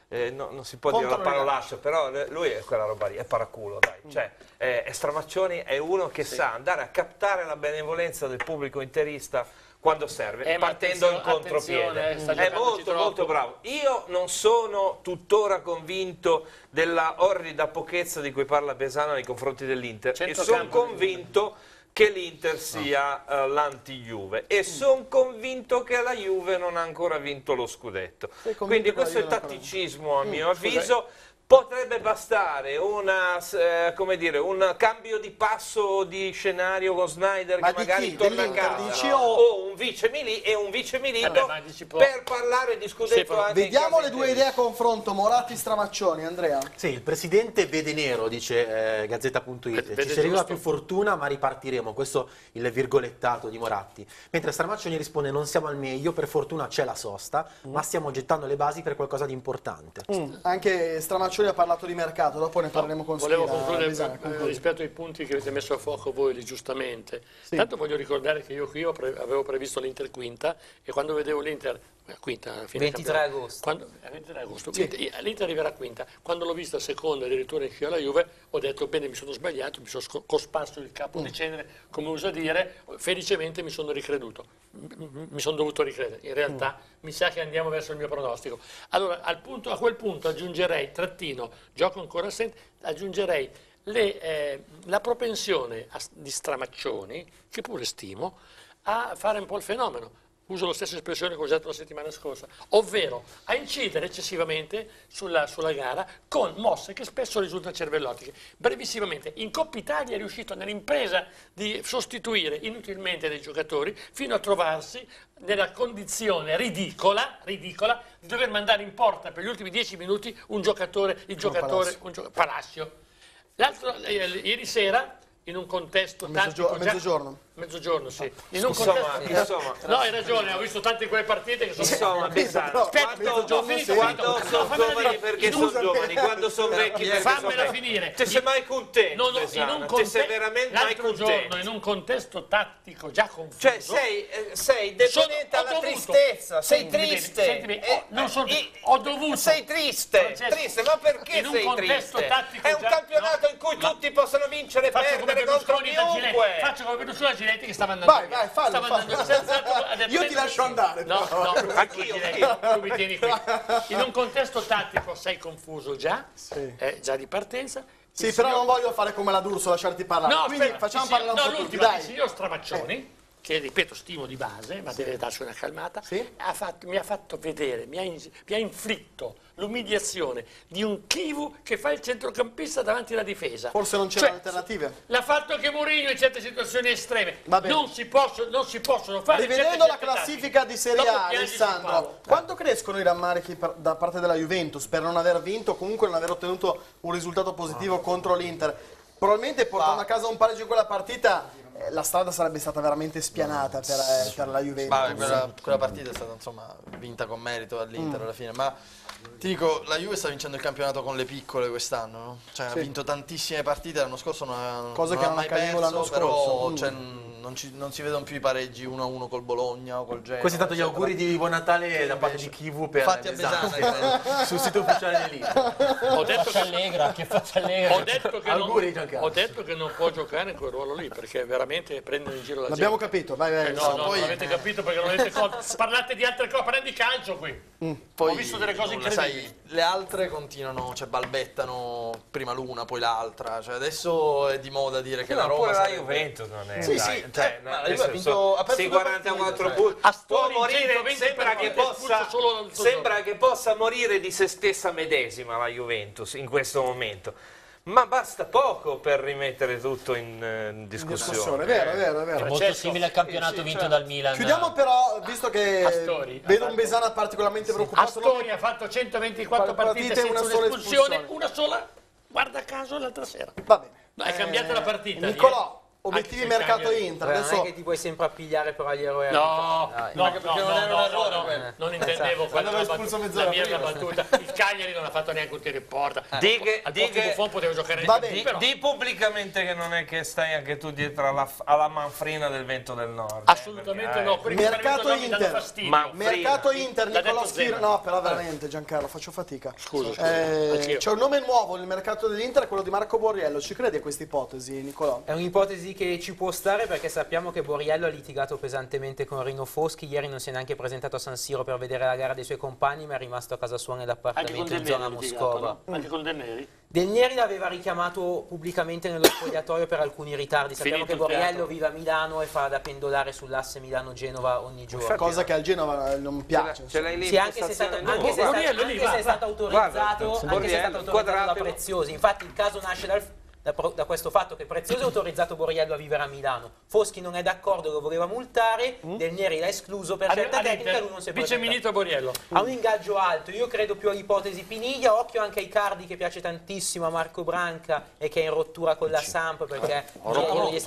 eh, no, non si può Conto dire la parolaccia, però lui è quella roba lì, è paraculo, dai. Mm. Cioè, eh, Stramaccioni è uno che sì. sa andare a captare la benevolenza del pubblico interista quando serve, eh, partendo in contropiede. È molto troppo. molto bravo. Io non sono tuttora convinto della orrida pochezza di cui parla Besana nei confronti dell'Inter, e sono convinto che l'Inter sia no. uh, l'anti-Juve, e sono convinto che la Juve non ha ancora vinto lo scudetto. Quindi questo è tatticismo, a mio mm, avviso. Scusate. Potrebbe bastare una, eh, come dire, un cambio di passo di scenario con Sneijder, ma che magari chi? torna a casa, o... o un vice Milì e un vice Milito, eh beh, per parlare di scudetto. Sì, vediamo le due idee a confronto, Moratti Stramaccioni, Andrea. Sì, il presidente vede nero, dice eh, Gazzetta punto it, ci serviva più fortuna ma ripartiremo, questo il virgolettato di Moratti. Mentre Stramaccioni risponde non siamo al meglio, per fortuna c'è la sosta, mm. ma stiamo gettando le basi per qualcosa di importante. Mm. Anche Stramaccioni ha parlato di mercato, dopo ne parleremo no, con Schira. Volevo concludere Besana, eh, rispetto ai punti che avete messo a fuoco voi lì giustamente. Sì. Tanto voglio ricordare che io qui avevo previsto l'Inter quinta, e quando vedevo l'Inter quinta alla fine ventitré agosto, quando, ventitré agosto sì. l'Inter arriverà quinta, quando l'ho vista seconda addirittura in scia alla Juve ho detto bene, mi sono sbagliato, mi sono cosparso il capo mm. di cenere, come usa dire, felicemente mi sono ricreduto, mi sono dovuto ricredere, in realtà mm. mi sa che andiamo verso il mio pronostico. Allora al punto, a quel punto aggiungerei trattino, gioco ancora assente, aggiungerei le, eh, la propensione a, di Stramaccioni, che pure stimo, a fare un po' il fenomeno. Uso la stessa espressione che ho usato la settimana scorsa, ovvero a incidere eccessivamente sulla, sulla gara con mosse che spesso risultano cervellotiche. Brevissimamente, in Coppa Italia è riuscito nell'impresa di sostituire inutilmente dei giocatori fino a trovarsi nella condizione ridicola, ridicola di dover mandare in porta per gli ultimi dieci minuti un giocatore, il giocatore, un gioc Palacio. L'altro, eh, ieri sera... in un contesto tanto a mezzogiorno mezzogiorno sì in un insomma, contesto insomma, no hai ragione, ho visto tante quelle partite che sono insomma pesante. Aspetta, quando sono giovani perché sono giovani, quando sono vecchi fammela finire, te sei mai contento, no, no, in un contesto, te sei veramente mai contento in un contesto tattico già confuso, cioè sei sei deponente alla tristezza, sei triste, non sono ho dovuto sei triste triste ma perché sei triste? È un campionato in cui tutti possono vincere, perdere. Faccio come Berlusconi da Giletti che stava andando. Vai, vai, fallo, stava fallo. Andando io ti lascio andare. No, no, anch'io. Tu mi tieni qui. In un contesto tattico sei confuso già, sì. eh, già di partenza. Sì, però signor... non voglio fare come la D'Urso, lasciarti parlare. No, quindi facciamo parlare un no, po' tutti, dai. Il signor Stramaccioni, eh. che ripeto stimo di base, ma sì. deve darci una calmata, sì. ha fatto, mi ha fatto vedere, mi ha, in, mi ha inflitto l'umiliazione di un Kivu che fa il centrocampista davanti alla difesa. Forse non c'erano cioè, alternative. L'ha fatto anche Mourinho in certe situazioni estreme. Non si, possono, non si possono fare. Rivedendo la classifica di Serie A, Alessandro, quanto crescono i rammarichi per, da parte della Juventus per non aver vinto o comunque non aver ottenuto un risultato positivo ah. contro l'Inter? Probabilmente portando ah. a casa un pareggio in quella partita... la strada sarebbe stata veramente spianata per, eh, per la Juventus. Ma quella, quella partita è stata insomma vinta con merito dall'Inter mm. alla fine, ma ti dico, la Juve sta vincendo il campionato con le piccole quest'anno, no? Cioè sì. ha vinto tantissime partite, l'anno scorso non ha, cosa non che ha mai perso, l'anno scorso. Però mm. cioè, non, ci, non si vedono più i pareggi uno a uno col Bologna o col Genoa. Questi sono stati gli auguri di Buon Natale da parte di Kivu per fatti a Besana sul sito ufficiale di Milito. Ho detto che Allegra, che faccia Allegra. Ho detto che auguri, non, Giancarlo. Ho detto che non può giocare in quel ruolo lì perché veramente prendere in giro la l'abbiamo gente. L'abbiamo capito, vai, vai. Eh, no, no, poi... non avete capito perché non avete colto. Parlate di altre cose, parlate di calcio qui. Mm, poi ho visto delle cose incredibili. Sai, le altre continuano, cioè balbettano prima l'una, poi l'altra. Cioè adesso è di moda dire che no, la Roma pure sarebbe... la Juventus non è. Sì, dai, sì, cioè, no, ha vinto a quarantaquattro punti. Può morire, sembra che possa sembra che possa morire di se stessa medesima la Juventus in questo momento. Ma basta poco per rimettere tutto in, eh, in discussione. È vero, è vero, è vero. È molto certo. simile al campionato sì, sì, vinto certo. dal Milan. Chiudiamo però, visto che Astori, vedo un Besana particolarmente sì. preoccupato. Astori ha fatto centoventiquattro partite, partite senza una sola espulsione, una sola, guarda caso, l'altra sera. Va bene. Hai eh, cambiato la partita. Nicolò. Obiettivi mercato Inter, adesso... non è che ti puoi sempre appigliare però agli eroi. No, no, no, perché no, non era no, un errore. No, no, non intendevo quando avevo espulso mezz'ora. La mia prima. battuta. Il Cagliari non ha fatto neanche un tiro in porta. Di che, al di che Buffon poteva giocare vabbè, di, però. di pubblicamente che non è che stai anche tu dietro alla, alla manfrina del vento del nord. Assolutamente eh, perché, no. Mercato Inter. Mercato Inter, Nicolò Schira. No, però veramente Giancarlo, faccio fatica. Scusa. C'è un nome nuovo nel mercato dell'Inter, quello di Marco Borriello. Ci credi a questa ipotesi, Nicolò? È un'ipotesi che ci può stare perché sappiamo che Borriello ha litigato pesantemente con Rino Foschi. Ieri non si è neanche presentato a San Siro per vedere la gara dei suoi compagni, ma è rimasto a casa sua nell'appartamento in zona Moscova. No? Anche con De Neri? De Neri l'aveva richiamato pubblicamente nello spogliatoio per alcuni ritardi. Sappiamo Finito che Borriello vive a Milano e fa da pendolare sull'asse Milano-Genova ogni giorno. Infatti, cosa che al Genova non piace. Ce l'hai lì? Sì, anche se è stato, anche se è stato autorizzato da Preziosi. Infatti il caso nasce dal... Da, da questo fatto che Preziosi ha autorizzato Borriello a vivere a Milano, Foschi non è d'accordo, lo voleva multare, mm. Del Neri l'ha escluso per certa tecnica, lui non si è presentato. Vice ministro Borriello ha un ingaggio alto, io credo più all'ipotesi Piniglia, occhio anche ai Cardi che piace tantissimo a Marco Branca e che è in rottura con la Samp perché non gli è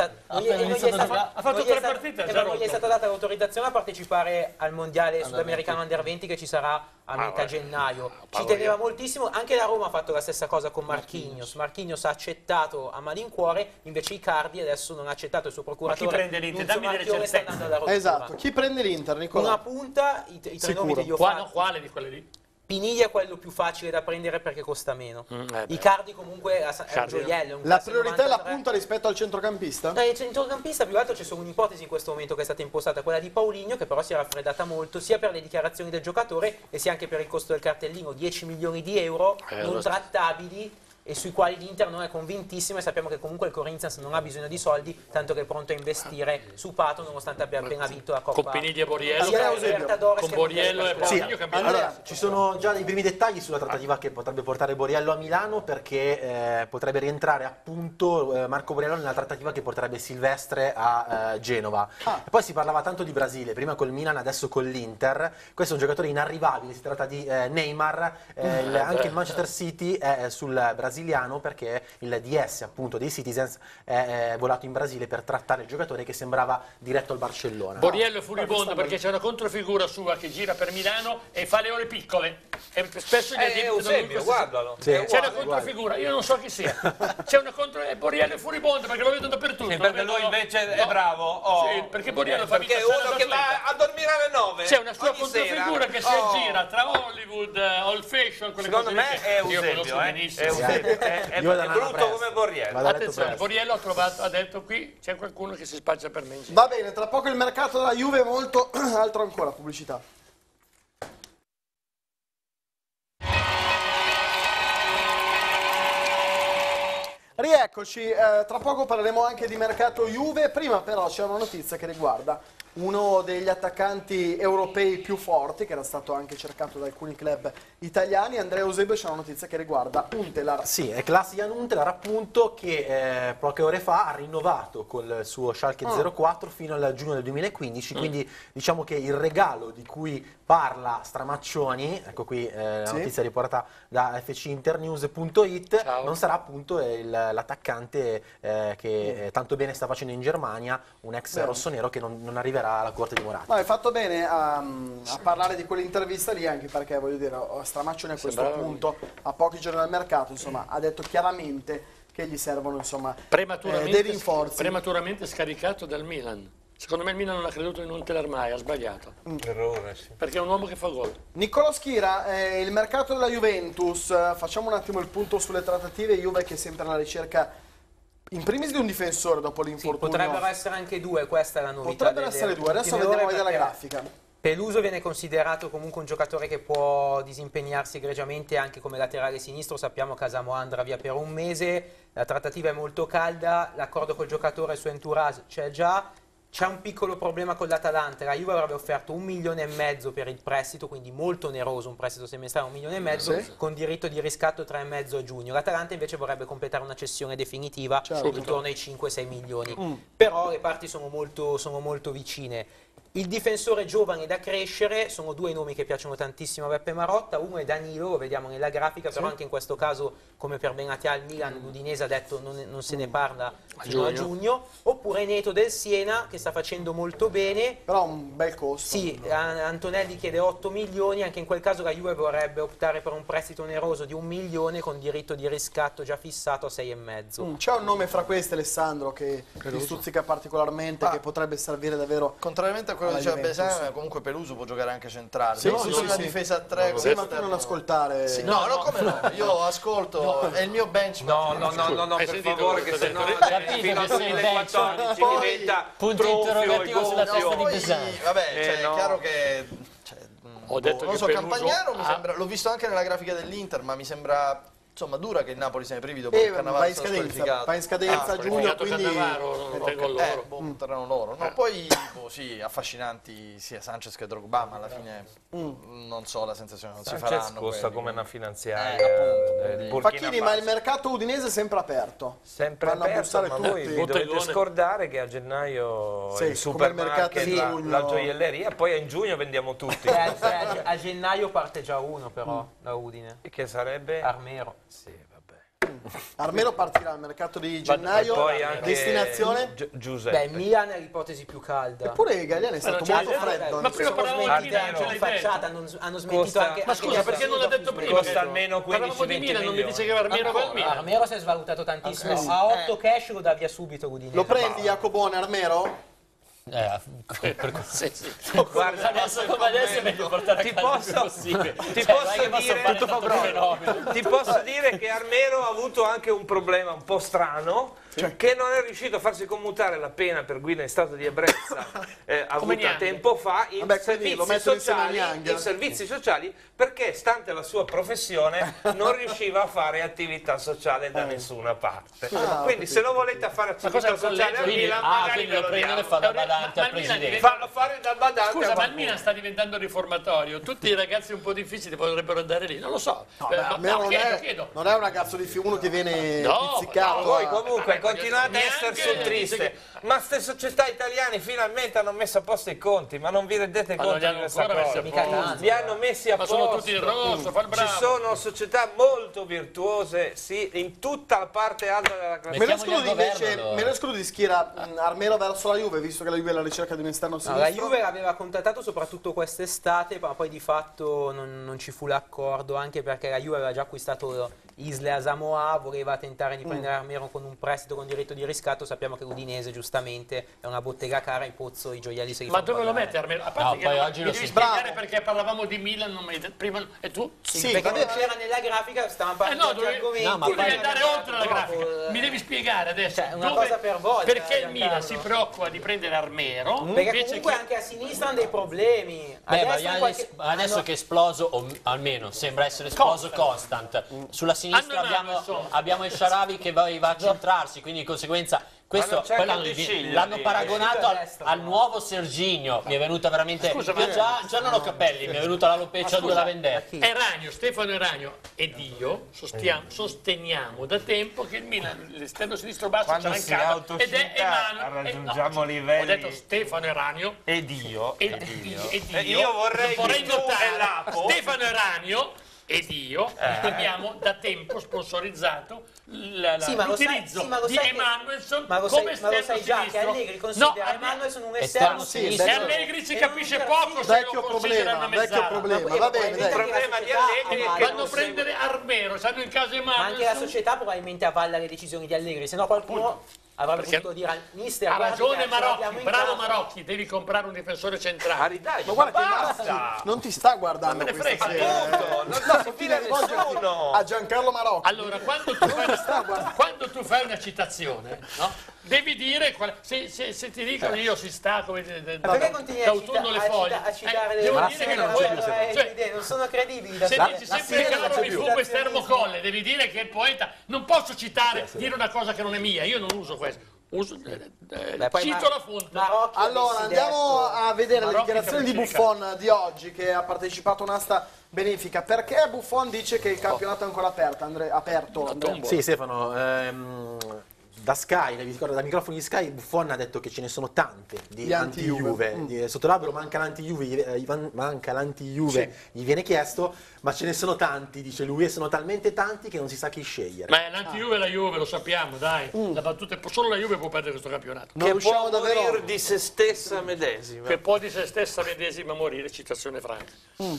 stata data l'autorizzazione a partecipare al mondiale sudamericano under venti che ci sarà a metà gennaio. Ci teneva moltissimo, anche la Roma ha fatto la stessa cosa con Marquinhos, Marquinhos ha accettato a malincuore, invece Icardi adesso non ha accettato il suo procuratore. Ma chi prende l'Inter? Dammi delle certezze. Esatto, chi prende l'Inter, Nicolò? Una punta, i, i tre nomi che io ho fatto. No, quale di quelle lì? Piniglia è quello più facile da prendere perché costa meno. Mm, eh Icardi comunque è un gioiello. La priorità è la punta rispetto al centrocampista? No, il centrocampista più alto c'è solo un'ipotesi in questo momento che è stata impostata, quella di Paulinho, che però si è raffreddata molto sia per le dichiarazioni del giocatore e sia anche per il costo del cartellino, dieci milioni di euro eh, non trattabili e sui quali l'Inter non è convintissima e sappiamo che comunque il Corinthians non ha bisogno di soldi, tanto che è pronto a investire su Pato nonostante abbia appena vinto la Coppa. Con Piniglia e Borriello, con Borriello e Borriello. Allora, ci sono già dei primi dettagli sulla trattativa che potrebbe portare Borriello a Milano perché eh, potrebbe rientrare appunto eh, Marco Borriello nella trattativa che porterebbe Silvestre a eh, Genova. Ah. E poi si parlava tanto di Brasile, prima col Milan, adesso con l'Inter. Questo è un giocatore inarrivabile, si tratta di eh, Neymar, eh, il, anche il Manchester City è sul Brasile perché il D S appunto dei Citizens è, è volato in Brasile per trattare il giocatore che sembrava diretto al Barcellona. Borriello è furibondo perché c'è una controfigura sua che gira per Milano e fa le ore piccole e spesso gli eh, Eusebio, guardalo. Sì, c'è una controfigura, guarda. Io non so chi sia. C'è una contro e Borriello è furibondo perché lo vedono dappertutto. Sì, perché lui invece no. è bravo. Oh. Sì, perché Borriello eh, fa perché vita uno che va a dormire alle nove. C'è una sua controfigura sera. che si oh. aggira tra Hollywood, Old Fashion, quelle Secondo cose me è Eusebio, eh. È, è brutto come Borriello. Attenzione, Borriello ha, trovato, ha detto qui c'è qualcuno che si spaccia per me. Va bene, tra poco il mercato della Juve è molto altro ancora, pubblicità. Rieccoci, eh, tra poco parleremo anche di mercato Juve, prima però c'è una notizia che riguarda uno degli attaccanti europei più forti, che era stato anche cercato da alcuni club italiani, Andrea Eusebio. C'è una notizia che riguarda Huntelaar. Sì, è Klaas-Jan Huntelaar appunto, che eh, poche ore fa ha rinnovato col suo Schalke oh. zero quattro fino al giugno del duemilaquindici, mm. quindi diciamo che il regalo di cui parla Stramaccioni, ecco qui eh, la sì. notizia riportata da f c internews punto it, non sarà appunto l'attaccante eh, che mm. tanto bene sta facendo in Germania, un ex bene. rossonero che non, non arriverà alla corte di Morata. Ma hai fatto bene a, a parlare di quell'intervista lì, anche perché voglio dire, Stramaccioni a questo Sembrava punto, lui. a pochi giorni dal mercato, insomma, ha detto chiaramente che gli servono, insomma, eh, dei rinforzi. Prematuramente scaricato dal Milan. Secondo me il Milan non ha creduto in un telar mai, ha sbagliato. Mm. Errore, sì. Perché è un uomo che fa gol. Nicolò Schira, eh, il mercato della Juventus, facciamo un attimo il punto sulle trattative. Juve che è sempre alla ricerca, in primis, di un difensore dopo l'infortunio. Sì, potrebbero essere anche due, questa è la novità. Potrebbero essere due, adesso vediamo dalla grafica. Peluso viene considerato comunque un giocatore che può disimpegnarsi egregiamente anche come laterale sinistro, sappiamo che Casamoandra via per un mese, la trattativa è molto calda, l'accordo col giocatore e il suo entourage c'è già. C'è un piccolo problema con l'Atalanta, la Juve avrebbe offerto un milione e mezzo per il prestito, quindi molto oneroso, un prestito semestrale, un milione e mezzo, sì, con diritto di riscatto tre e mezzo a giugno. L'Atalanta invece vorrebbe completare una cessione definitiva, certo, intorno ai cinque sei milioni, mm. però le parti sono molto, sono molto vicine. Il difensore giovane da crescere, sono due nomi che piacciono tantissimo a Beppe Marotta, uno è Danilo, lo vediamo nella grafica, sì, però anche in questo caso, come per Benatia al Milan, mm. l'Udinese ha detto non, non se ne parla mm. fino a giugno. a giugno, oppure Neto del Siena che sta facendo molto bene, però un bel costo. Sì, Antonelli chiede otto milioni, anche in quel caso la Juve vorrebbe optare per un prestito oneroso di un milione con diritto di riscatto già fissato a sei e mezzo. Mm. C'è un nome fra questi, Alessandro, che ti stuzzica particolarmente, ah. che potrebbe servire davvero, contrariamente a quello che diceva Besana. Comunque Peluso può giocare anche centrale, sì, no, sì, sì, una sì. difesa a tre, no, sì, ma tu non ascoltare, sì, no, no, no, come no, io ascolto, no, è il mio benchmark. No, no, no, no, no, per favore, che se no fino al duemilaquattordici diventa punto interrogativo sulla testa di Besana. Vabbè, eh, cioè, no. è chiaro che cioè, ho detto boh, che so, Campagnaro ha... mi sembra, l'ho visto anche nella grafica dell'Inter, ma mi sembra, insomma, dura che il Napoli sia in privi dopo eh, il Cannavaro. Va in scadenza, va in scadenza a giugno, quindi Cannavaro, non tengo loro. Eh, boh, mm. terreno loro. No, eh. Poi boh, sì, affascinanti sia Sanchez che Drogba, ma alla fine mm. non so, la sensazione non Sanchez si faranno. Costa come una finanziaria. Eh, eh, Facchini, ma il mercato udinese è sempre aperto. Sempre Vanno aperto, a ma voi vi dovete scordare che a gennaio sì, il supermercato è la, la gioielleria, poi a giugno vendiamo tutti. A gennaio parte già uno però, da Udine. Che sarebbe? Armero. Sì, vabbè. Armero partirà al mercato di gennaio. Poi anche destinazione Gi Giuseppe. Beh, Milan è l'ipotesi più calda. Eppure Galliani è stato molto freddo. Ma prima parlavamo di Milan, ce l'hai facciata, hanno, hanno smentito costa, anche. Ma scusa, perché non l'ha detto prima? Costa almeno quindici venti milioni. Non mi dice che Armero va al Milan. Armero si è svalutato tantissimo. Okay, sì. A otto cash lo dà via subito Udinese. Lo prendi Iacobone Armero? Eh, per sì, sì. Guarda, adesso come adesso è meglio portare ti a casa ti, cioè, ti posso dire tutto tutto ti posso dire che Armero ha avuto anche un problema un po' strano, cioè, che non è riuscito a farsi commutare la pena per guida in stato di ebbrezza eh, avuta tempo fa in, Vabbè, servizi, sociali, in servizi sociali, perché stante la sua professione non riusciva a fare attività sociale da nessuna parte. Ah, quindi se lo volete fare attività sociale a Milan, ah, magari lo prende e fa da badante. Ma, ma diventa... Fallo fare da badante. Scusa, ma il Milan sta diventando riformatorio. Tutti i ragazzi un po' difficili potrebbero andare lì. Non lo so. No, eh, no, no, non, chiedo, è, chiedo. non è un ragazzo di uno che viene no, pizzicato. No, voi a... comunque continuate a essere sul triste. Che... Ma queste società italiane finalmente hanno messo a posto i conti. Ma non vi rendete conto di questa cosa? Li hanno messi a posto. Ma sono tutti in rosso. Fa il bravo. Ci sono società molto virtuose, sì, in tutta la parte alta della classifica. Me lo escludi, Schira, Armero verso la Juve, visto che la Juve alla ricerca di un esterno sinistro. No, la Juve l'aveva contattato soprattutto quest'estate, ma poi di fatto non, non ci fu l'accordo, anche perché la Juve aveva già acquistato Isla e Asamoah, voleva tentare di prendere mm. Armero con un prestito con diritto di riscatto. Sappiamo che l'Udinese giustamente è una bottega cara, in Pozzo i gioielli se li Ma dove lo mette Armero? A parte no, che poi oggi mi devi spiegare perché parlavamo di Milan, non mi... prima e tu? Sì, sì, perché non c'era nella grafica, stavamo parlando eh no, di argomenti. No, ma tu devi andare oltre la grafica. Eh... Mi devi spiegare adesso, cioè, una dove... cosa per volta, perché il Milan si preoccupa di prendere Armero, mm. perché comunque che... anche a sinistra hanno dei problemi. Beh, ma qualche... adesso hanno... che è esploso, o almeno sembra essere esploso Constant, Constant. sulla sinistra abbiamo, abbiamo El Shaarawy che va, va a centrarsi, quindi di conseguenza questo l'hanno paragonato al, al nuovo Serginho. Mi è venuta veramente, scusa, ma già, già non ho capelli, mi è venuta la loppeccia della vendetta. Eragno, Stefano Eragno ed io sostiamo, sosteniamo da tempo che il Milan l'esterno sinistro basso ci mancava ed è Emano, raggiungiamo no, livelli. Ho detto Stefano Eragno ed io ed io, ed io, ed io, ed io, ed io vorrei, vorrei notare Stefano Eragno ed io eh. abbiamo da tempo sponsorizzato l'utilizzo sì, sì, di Emanuelson come sai, ma lo sai già sinistro. Che Allegri considera no, Emanuelson un esterno sinistro e Allegri si capisce poco se lo considera una mezzala. Problema, va bene, il problema di Allegri è che vanno a prendere Armero, sanno in caso Emanuelson. Ma anche la società probabilmente avalla le decisioni di Allegri, se no qualcuno avrà potuto dire mister, ha ragione Marocchi, bravo Marocchi, devi comprare un difensore centrale. Ma guarda che Massi non ti sta guardando questa sera, non si fila nessuno a Giancarlo Marocchi. Allora quando tu, fai, quando tu fai una citazione, no? Devi dire qual... se, se, se ti dicono io si sta come d'autunno le foglie a citare eh, le devo dire che non, non, non, cioè, idee, non sono credibili da se la, dici la sempre caro mi fumo e termocolle devi dire che il poeta non posso citare sì, sì. dire una cosa che non è mia, io non uso questo. Uso, eh, eh, Beh, cito la fonte. Marocchi allora andiamo a vedere Marocchi le dichiarazioni di Buffon di oggi, che ha partecipato a un'asta benefica. Perché Buffon dice che il campionato è ancora aperto? Andre, aperto Andre. Sì Stefano, ehm, da Sky, vi ricordo, da microfoni di Sky Buffon ha detto che ce ne sono tante di anti-Juve, anti mm. sotto l'albero manca l'anti-Juve, manca l'anti-Juve, sì. gli viene chiesto, ma ce ne sono tanti, dice lui, e sono talmente tanti che non si sa chi scegliere. Ma l'anti-Juve è ah. la Juve, lo sappiamo, dai, mm. la battuta, solo la Juve può perdere questo campionato. Non che riusciamo può davvero morire di se stessa medesima. Che può di se stessa medesima morire, citazione franca. Mm.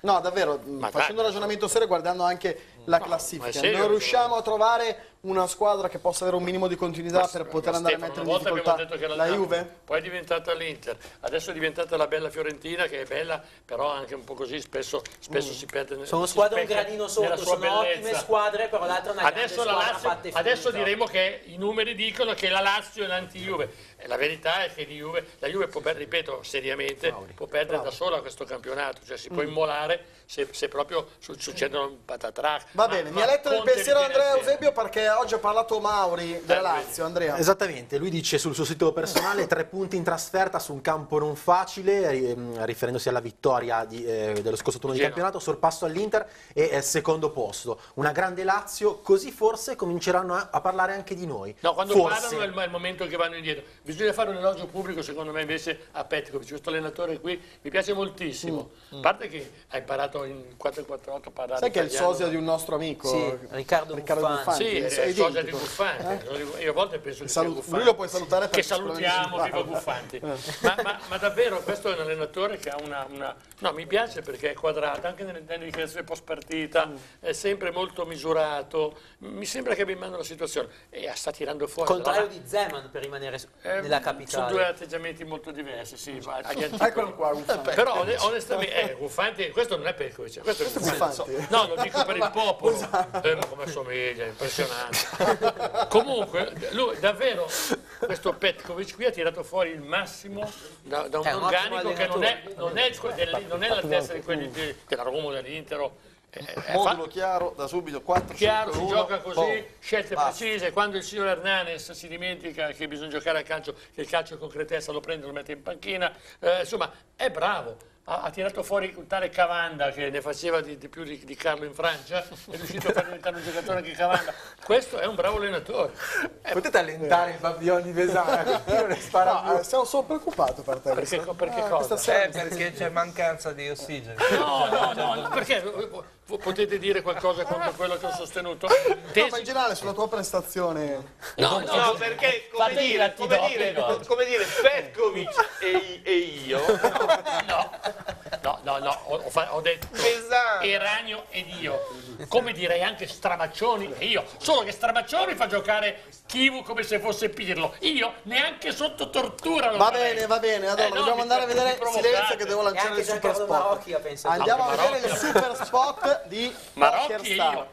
No, davvero, ma facendo un ragionamento serio, guardando anche mm. la no, classifica, serio, non riusciamo a trovare una squadra che possa avere un minimo di continuità ma, per poter andare Stefano, a mettere in difficoltà detto che la, la Juve? Poi è diventata l'Inter, adesso è diventata la bella Fiorentina, che è bella però anche un po' così, spesso, spesso mm. si perde. Sono si squadre un gradino sotto, sono bellezza. Ottime squadre, però l'altra è una adesso grande la squadra Lazio, adesso diremo che i numeri dicono che la Lazio è l'anti-Juve. La verità è che di Juve, la Juve può perdere, ripeto, seriamente, Mauri, può perdere bravo. da sola questo campionato, cioè si può immolare se, se proprio succedono patatrac. Va ma, bene, ma mi ha letto il pensiero Andrea Eusebio, perché oggi ha parlato Mauri della Lazio, Andrea. Esattamente, lui dice sul suo sito personale tre punti in trasferta su un campo non facile, riferendosi alla vittoria di, eh, dello scorso turno di campionato, sorpasso all'Inter e eh, secondo posto. Una grande Lazio, così forse cominceranno a, a parlare anche di noi. No, quando forse. parlano è il, è il momento che vanno indietro. Bisogna fare un elogio pubblico, secondo me, invece a Petkovic, questo allenatore qui mi piace moltissimo, mm, mm. a parte che ha imparato in quattro quattro otto a parlare. Sai che è il sosia di un nostro amico, sì, Riccardo, Riccardo Buffon. Sì, è il sosia di Buffon, eh? Io a volte penso che sia Buffon. Lui lo puoi salutare per che salutiamo, viva Buffanti. Eh. Ma, ma, ma davvero questo è un allenatore che ha una, una... No, mi piace perché è quadrato, anche nelle, nelle dichiarazioni post partita, mm. è sempre molto misurato, mi sembra che abbia in mano la situazione e sta tirando fuori. Contrario la... di Zeman, per rimanere su... nella capitale. Sono due atteggiamenti molto diversi, sì, eccolo qua, Buffanti. Però onestamente, eh, Buffanti, questo non è Petkovic, questo è Buffanti. No, lo dico per il popolo, eh, ma come assomiglia, impressionante. Comunque, lui davvero, questo Petkovic qui ha tirato fuori il massimo da, da un eh, organico che non è, non è, del, non è la testa di quelli di, della Roma, dell'Intero. Eh, modulo chiaro da subito, quattro chiaro, cinque, si uno, gioca così, boh, scelte basta. precise. Quando il signor Hernanes si dimentica che bisogna giocare a calcio, che il calcio con concretezza lo prende, lo mette in panchina, eh, insomma è bravo. Ha, ha tirato fuori un tale Cavanda che ne faceva di, di più di, di Carlo in Francia, è riuscito a far diventare un giocatore che Cavanda. Questo è un bravo allenatore. Eh, Potete allentare eh. i Fabioni di Besana? Io ne sparo. No, sono, sono preoccupato per te. Perché, perché ah, cosa? Sera... Eh, perché c'è mancanza di ossigeno. No, no, no, no, perché... Potete dire qualcosa contro quello che ho sostenuto? Tesi... No, ma in generale sulla tua prestazione. No, no, perché come dire, come dire, come dire Petkovic e, e io. No, no, no, no ho, ho detto esatto. Eragno ed io. Come direi anche Stramaccioni e io. Solo che Stramaccioni fa giocare Kivu come se fosse Pirlo. Io neanche sotto tortura. Va farei. bene, va bene. Allora, eh, no, dobbiamo andare a vedere silenzio che devo lanciare il super spot. Marocchi, Andiamo no, a vedere Marocchi. il super spot di Poker Star.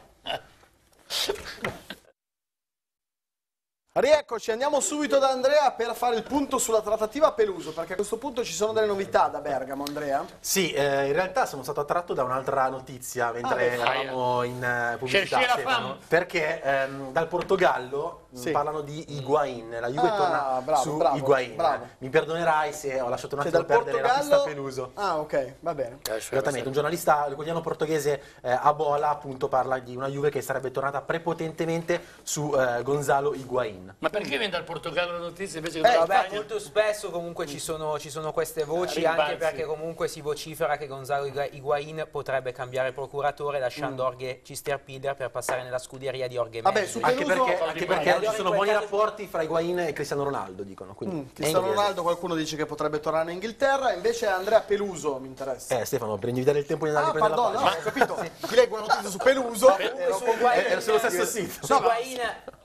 Rieccoci, andiamo subito da Andrea per fare il punto sulla trattativa Peluso, perché a questo punto ci sono delle novità da Bergamo, Andrea. Sì, eh, in realtà sono stato attratto da un'altra notizia mentre ah, eravamo in uh, pubblicità, Stefano, perché ehm, dal Portogallo sì. parlano di Higuaín, la Juve ah, torna bravo, su bravo, Higuaín. Bravo. Mi perdonerai se ho lasciato un attimo cioè, perdere Portogallo... la pista Peluso. Ah, ok, va bene. Eh, Esattamente, un giornalista il quotidiano portoghese eh, Abola appunto parla di una Juve che sarebbe tornata prepotentemente su eh, Gonzalo Higuaín. Zidane. Ma perché viene dal Portogallo la notizia invece che eh, vabbè, Spagna? Molto spesso comunque ci sono, ci sono queste voci, Rimbalzi. anche perché comunque si vocifera che Gonzalo Higuaín potrebbe cambiare procuratore lasciando mm. Jorge Cisterpillar per passare nella scuderia di Jorge Mendes. Anche perché, anche perché ci sono buoni rapporti fra Higuaín e Cristiano Ronaldo, dicono. Mm, Cristiano Ronaldo, qualcuno dice che potrebbe tornare in Inghilterra, invece Andrea Peluso mi interessa. Eh Stefano, per invitare il tempo di andare a prendere la palla. Ah, pardon, ho capito. Ti leggo una notizia su Peluso. Era sullo stesso sito. Su Higuaín,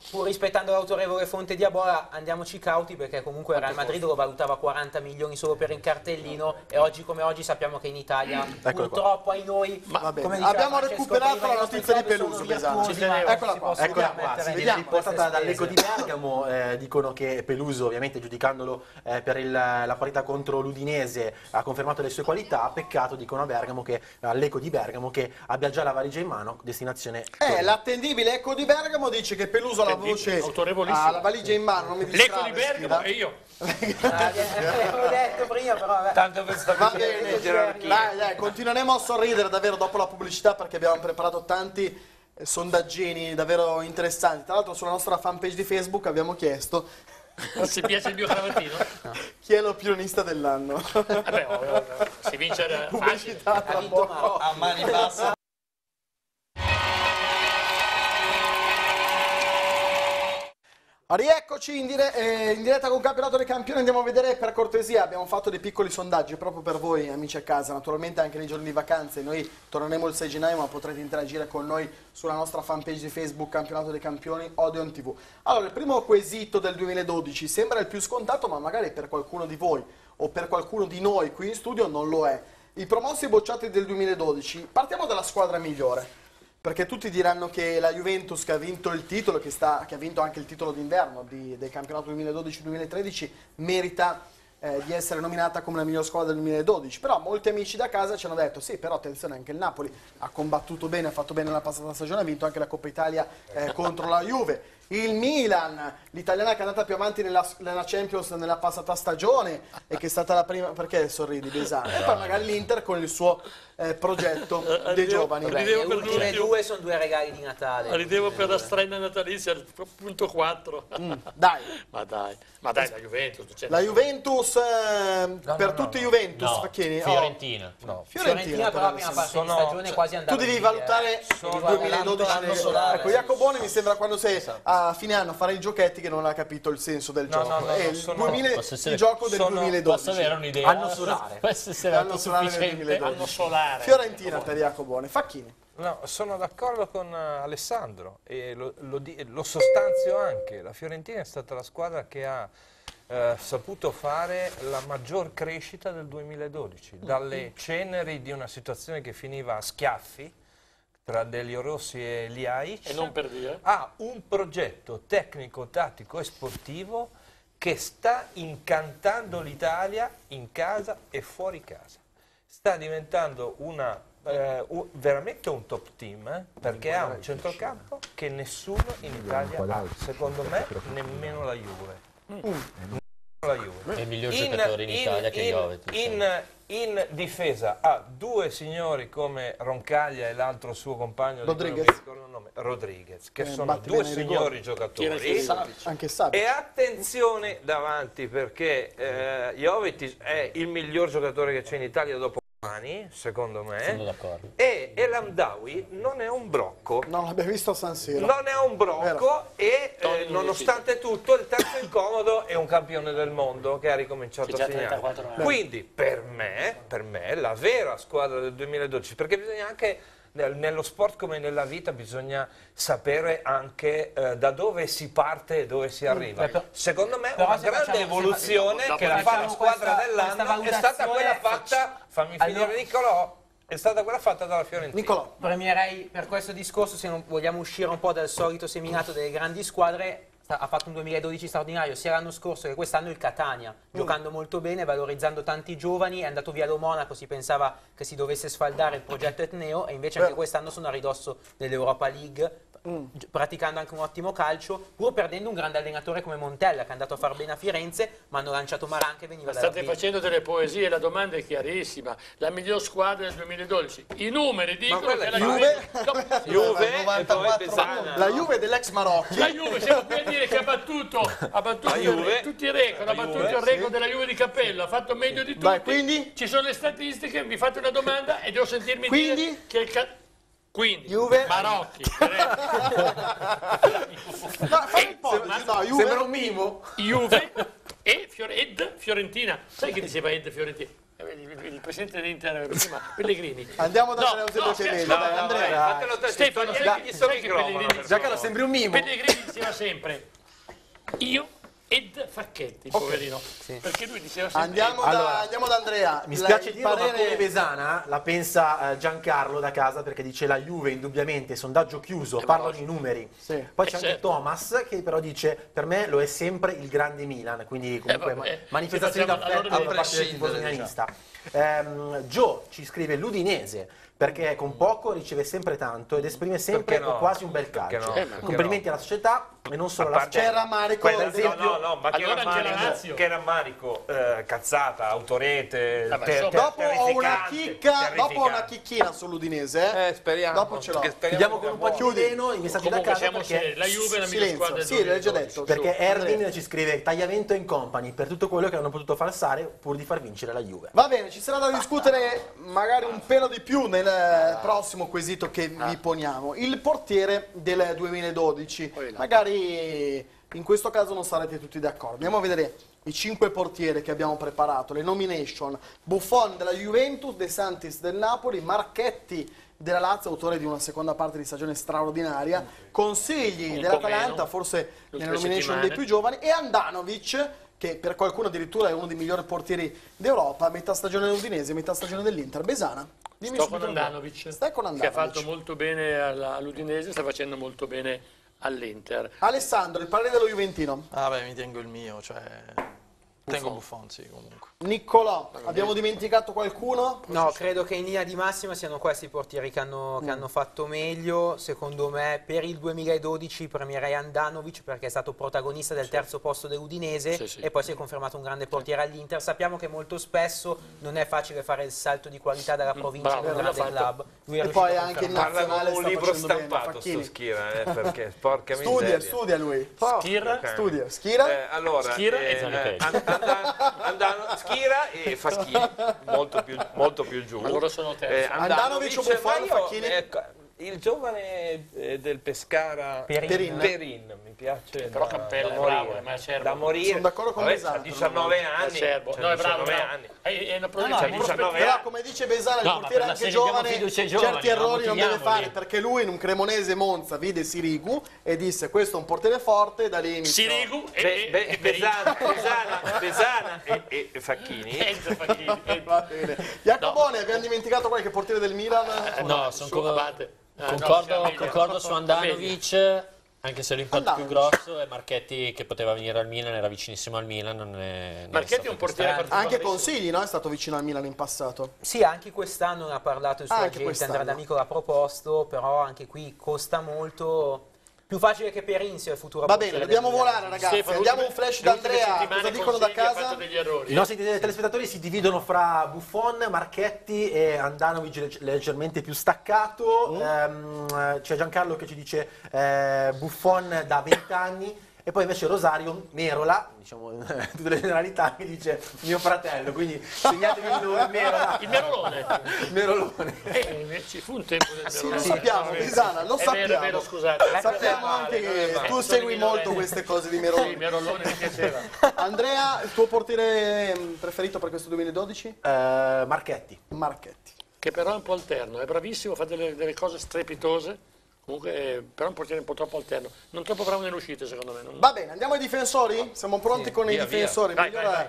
pur rispettando l'autorevole fonte di Abola, andiamoci cauti perché comunque Real Madrid lo valutava quaranta milioni solo per il cartellino e oggi come oggi sappiamo che in Italia purtroppo ai noi... Abbiamo recuperato la notizia di Peluso. Eccola qua, eccola qua. Riportata dall'Eco di Bergamo, dicono che Peluso, ovviamente giudicandolo eh, per il, la parità contro l'Udinese, ha confermato le sue qualità. Peccato, dicono a Bergamo, che all'Eco di Bergamo, che abbia già la valigia in mano, destinazione eh, l'attendibile Eco di Bergamo dice che Peluso ha la voce, ha la valigia in mano, non mi distrave, l'Eco di Bergamo e io ah, l'ho detto prima, però tanto per va bene, dai, dai, continueremo a sorridere davvero dopo la pubblicità perché abbiamo preparato tanti sondaggini davvero interessanti. Tra l'altro sulla nostra fanpage di Facebook abbiamo chiesto se piace il mio cravattino, no. Chi è l'opinionista dell'anno? Vabbè, oh, oh, oh. Si vince la pubblicità a, ma a mani basse. Rieccoci in, dire eh, in diretta con Campionato dei Campioni. Andiamo a vedere, per cortesia, abbiamo fatto dei piccoli sondaggi proprio per voi amici a casa, naturalmente anche nei giorni di vacanze. Noi torneremo il sei gennaio, ma potrete interagire con noi sulla nostra fanpage di Facebook Campionato dei Campioni Odeon tivù. Allora, il primo quesito del duemiladodici sembra il più scontato, ma magari per qualcuno di voi o per qualcuno di noi qui in studio non lo è. I promossi e bocciati del duemiladodici. Partiamo dalla squadra migliore, perché tutti diranno che la Juventus, che ha vinto il titolo, che, sta, che ha vinto anche il titolo d'inverno del campionato duemiladodici duemilatredici, merita eh, di essere nominata come la miglior squadra del duemiladodici. Però molti amici da casa ci hanno detto sì, però attenzione, anche il Napoli ha combattuto bene, ha fatto bene la passata stagione, ha vinto anche la Coppa Italia eh, contro la Juve. Il Milan, l'italiana che è andata più avanti nella, nella Champions nella passata stagione e che è stata la prima... Perché sorridi, Besana? E poi magari l'Inter con il suo eh, progetto dei giovani. Vabbè, le ultime due sono due regali di Natale. Ridevo per la strena natalizia, al punto quattro. Mm, dai. Ma dai. Ma dai, la Juventus. Cioè la Juventus, eh, no, per no, tutti i no, Juventus, no. Facchini? Fiorentina. Oh. No. Fiorentina, Fiorentina però la prima parte sono, di stagione cioè, quasi andata. Tu devi valutare eh, sono il duemiladodici. Ecco, Iacobone mi sembra quando sei... a fine anno fare i giochetti che non ha capito il senso del no, gioco no, no, il, sono, duemila, essere, il gioco del sono, duemiladodici posso avere un'idea anno solare anno solare del duemiladodici Fiorentina per Iacobone. Facchini? No, sono d'accordo con uh, Alessandro e lo, lo, lo sostanzio anche. La Fiorentina è stata la squadra che ha Uh, saputo fare la maggior crescita del duemiladodici, dalle ceneri di una situazione che finiva a schiaffi tra Delio Rossi e Liaic, e non per dire, ha un progetto tecnico, tattico e sportivo che sta incantando l'Italia in casa e fuori casa. Sta diventando una, eh, un, veramente un top team, eh, perché ha un centrocampo che nessuno in Italia ha, secondo me nemmeno la Juve. Mm. La Juve. È il miglior giocatore in, in Italia in, che Juve. In, in difesa ha due signori come Roncaglia e l'altro suo compagno Rodriguez, di non mi il nome, Rodriguez che eh, sono due signori giocatori. Anche e attenzione davanti perché eh, Jovetic è il miglior giocatore che c'è in Italia dopo Mani, secondo me, e El Hamdaoui non è un brocco. No, l'abbiamo visto a San Siro. Non è un brocco e eh, nonostante tutto il terzo incomodo è un campione del mondo che ha ricominciato a segnare. Quindi per me, per me la vera squadra del duemiladodici, perché bisogna anche nello sport come nella vita bisogna sapere anche eh, da dove si parte e dove si arriva. Secondo me però una grande facciamo, evoluzione che la fa la squadra dell'anno è stata quella fatta, fammi allora, finire Nicolò, è stata quella fatta dalla Fiorentina. Nicolò, premierei per questo discorso, se non vogliamo uscire un po' dal solito seminato delle grandi squadre, ha fatto un duemiladodici straordinario sia l'anno scorso che quest'anno il Catania, giocando molto bene, valorizzando tanti giovani. È andato via lo Monaco, si pensava che si dovesse sfaldare il progetto etneo e invece anche quest'anno sono a ridosso dell'Europa League, mm. praticando anche un ottimo calcio, pur perdendo un grande allenatore come Montella, che è andato a far bene a Firenze, ma hanno lanciato Maranca e veniva da state facendo delle poesie, la domanda è chiarissima. La miglior squadra del duemiladodici. I numeri dicono che la Juve... Juve La Juve dell'ex Marocchi. La Juve, siamo per dire che ha battuto, ha battuto Juve, tutti i record, ha battuto Juve, il record sì. della Juve di Cappello, ha fatto meglio di tutti. Vai, quindi? Ci sono le statistiche, mi fate una domanda e devo sentirmi quindi? dire che il ca... Quindi, Juve. Marocchi. no, e, sembra, no, Juve, sembra un mimo. Juve e Fiore, Ed Fiorentina. Sai che diceva Ed Fiorentina? Il presidente dell'Inter prima, Pellegrini. Andiamo da Andrea Eusebio Cemello. Andrea, Stefano, Giancarlo, sembri un mimo. Pellegrini diceva sempre io ed Facchetti, okay. poverino. Sì. Perché lui diceva sempre andiamo, allora, da, andiamo da Andrea. Mi spiace la, dirlo, parere... ma come Besana la pensa Giancarlo da casa, perché dice la Juve indubbiamente, sondaggio chiuso, eh, parlano i numeri. Sì. Poi eh, c'è certo. anche Thomas che però dice per me lo è sempre il grande Milan, quindi comunque eh, vabbè, manifestazioni d'affetto da parte del tifoso milanista. Um, Joe ci scrive l'Udinese perché con poco riceve sempre tanto ed esprime sempre no? o quasi un bel calcio. No? Complimenti no? alla società e non solo alla società. C'è rammarico, no, no, no, ma allora che rammarico, che rammarico eh, cazzata, autorete. Vabbè, ter, ter, dopo ho una chicca, dopo una chicchina sull'Udinese. Eh, speriamo. Dopo ce l'ho. Vediamo con un po' di meno i messaggi da casa perché la Juve è la miglior squadra. Sì, l'hai già detto. Perché Erwin ci scrive tagliamento in company per tutto quello che hanno potuto falsare pur di far vincere la Juve. Va bene. Ci sarà da discutere magari un pelo di più nel prossimo quesito che vi poniamo. Il portiere del duemiladodici. Magari in questo caso non sarete tutti d'accordo. Andiamo a vedere i cinque portieri che abbiamo preparato, le nomination. Buffon della Juventus, De Santis del Napoli, Marchetti della Lazio, autore di una seconda parte di stagione straordinaria, Consigli dell'Atalanta, forse nelle nomination dei più giovani, e Handanović, che per qualcuno addirittura è uno dei migliori portieri d'Europa, metà stagione dell'Udinese, metà stagione dell'Inter. Besana, dimmi sto con Handanović, che ha fatto molto bene all'Udinese, sta facendo molto bene all'Inter. Alessandro, il parere dello Juventino. Ah beh, mi tengo il mio, cioè... Buffon. Tengo Buffon, sì, comunque. Nicolò, abbiamo dimenticato qualcuno? No, credo che in linea di massima siano questi i portieri che hanno, mm. che hanno fatto meglio. Secondo me per il duemiladodici premierei Handanović, perché è stato protagonista del sì. terzo posto dell'Udinese sì, sì. e poi si è confermato un grande portiere sì. all'Inter. Sappiamo che molto spesso non è facile fare il salto di qualità dalla provincia mm, al club. Lui è e poi anche il nazionale un libro stampato su Schira, eh, perché porca miseria. Studia, studia lui. Schira, okay. studia. Schira, eh, allora, Schira eh, e Zanetti. Andano, Schira e Facchini, molto più, molto più giù. Loro sono terzi. Eh, Handanović, Buffon, Facchini. Eh, il giovane eh, del Pescara, Perin, Perin. Perin mi piace. Però Cappello, bravo, ma è acerbo. Da morire. Sono d'accordo con Besana. Ha diciannove anni. È no, è bravo, anni. È, è una provincia di no, no, diciannove anni. Come dice Besana, il no, portiere anche giovane, giovani, certi no, errori non deve fare, perché lui in un Cremonese Monza vide Sirigu e disse questo è un portiere forte, da lì inizia. Sirigu e, Be, Be, e Besana, Besana, Besana e, e Facchini. Enzo Facchini. Va bene. Iacobone, abbiamo dimenticato qualche portiere del Milan? No, sono Covabate. Ah, concordo, no, concordo su Handanović, anche se l'impatto più grosso è Marchetti, che poteva venire al Milan, era vicinissimo al Milan. Non è, Marchetti è un portiere anche Consigli, no? È stato vicino al Milan in passato. Sì, anche quest'anno ne ha parlato il suo ah, agente, Andrea D'Amico l'ha proposto, però anche qui costa molto. Più facile che Perin sia il futuro. Va bene, dobbiamo volare ragazzi, Stefano, andiamo un flash da Andrea, cosa dicono da casa? I nostri telespettatori si dividono fra Buffon, Marchetti e Handanović leggermente più staccato, mm. ehm, c'è Giancarlo che ci dice eh, Buffon da venti anni. E poi invece Rosario Merola, diciamo tutte le generalità, che dice mio fratello, quindi segnatevi il Merola. Il Merolone. Merolone. Eh, ci fu un tempo del sì, Merolone. Lo sappiamo, Besana, lo è sappiamo. Vero, vero, scusate. Sappiamo anche che tu segui molto queste cose di Merolone. Sì, Merolone mi piaceva. Andrea, il tuo portiere preferito per questo duemiladodici? Uh, Marchetti. Marchetti. Che però è un po' alterno, è bravissimo, fa delle, delle cose strepitose. Comunque, eh, però un portiere un po' troppo alterno, non troppo bravo nelle uscite, secondo me. Non... Va bene, andiamo ai difensori? Siamo pronti sì, con via, i difensori. Via. Dai, dai, dai.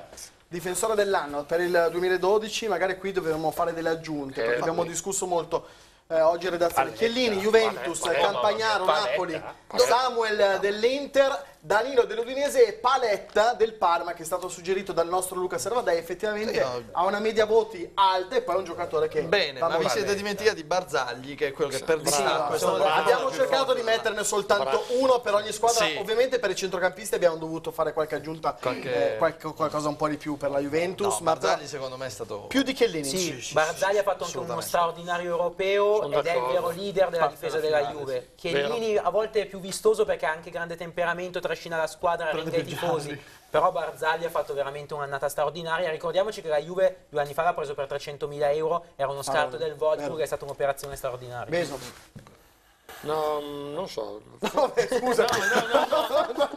Difensore dell'anno per il duemiladodici, magari qui dovremmo fare delle aggiunte, eh, perché abbiamo qui. discusso molto eh, oggi in redazione. Chiellini, Juventus, Campagnaro, Napoli, Samuel dell'Inter, Danilo dell'Udinese e Paletta del Parma, che è stato suggerito dal nostro Luca Servadei. Effettivamente no, ha una media voti alta e poi è un giocatore che... Bene, ma vi siete dimenticati di Barzagli, che è quello che per sì, abbiamo cercato forte, di metterne soltanto bravo. uno per ogni squadra. Sì. Ovviamente per i centrocampisti abbiamo dovuto fare qualche aggiunta, qualche... Eh, qualche, qualcosa un po' di più per la Juventus. No, Barzagli ma... secondo me è stato... Più di Chiellini. Sì, sì, sì, Barzagli sì, ha fatto anche uno straordinario europeo Sono ed è il vero leader della Parte difesa della finale, Juve. Sì. Chiellini vero. a volte è più vistoso perché ha anche grande temperamento, trascina la squadra, rende i tifosi, però Barzagli ha fatto veramente un'annata straordinaria. Ricordiamoci che la Juve due anni fa l'ha preso per trecentomila euro, era uno scarto ah, del Wolfsburg, è stata un'operazione straordinaria. Beso. No, non so. No, beh, scusa. No, no, no, no, no,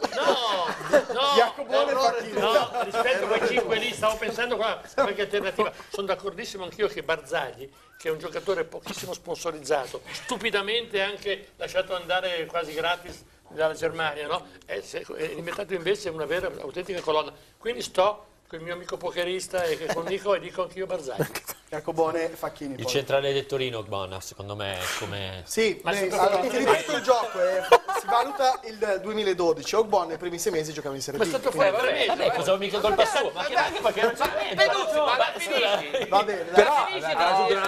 no. Iacobone no, rispetto a quei cinque lì, stavo pensando qua, qualche alternativa. Sono d'accordissimo anch'io che Barzagli, che è un giocatore pochissimo sponsorizzato, stupidamente anche lasciato andare quasi gratis dalla Germania, no? È, è diventato invece una vera, autentica colonna. Quindi sto con il mio amico pokerista e con Nico e dico anch'io Barzagli. Iacobone Facchini. Il poi. centrale del Torino, buona, secondo me, come... Sì, ma lei, allora, ti ripeto il gioco, eh, si valuta il duemiladodici, Ogbon nei primi sei mesi giocava in Serie B. Ma è stato fuori, vabbè, vabbè, cosa ho mica colpa sua, ma che anche perché non c'è niente. Ma la finisci, va bene, però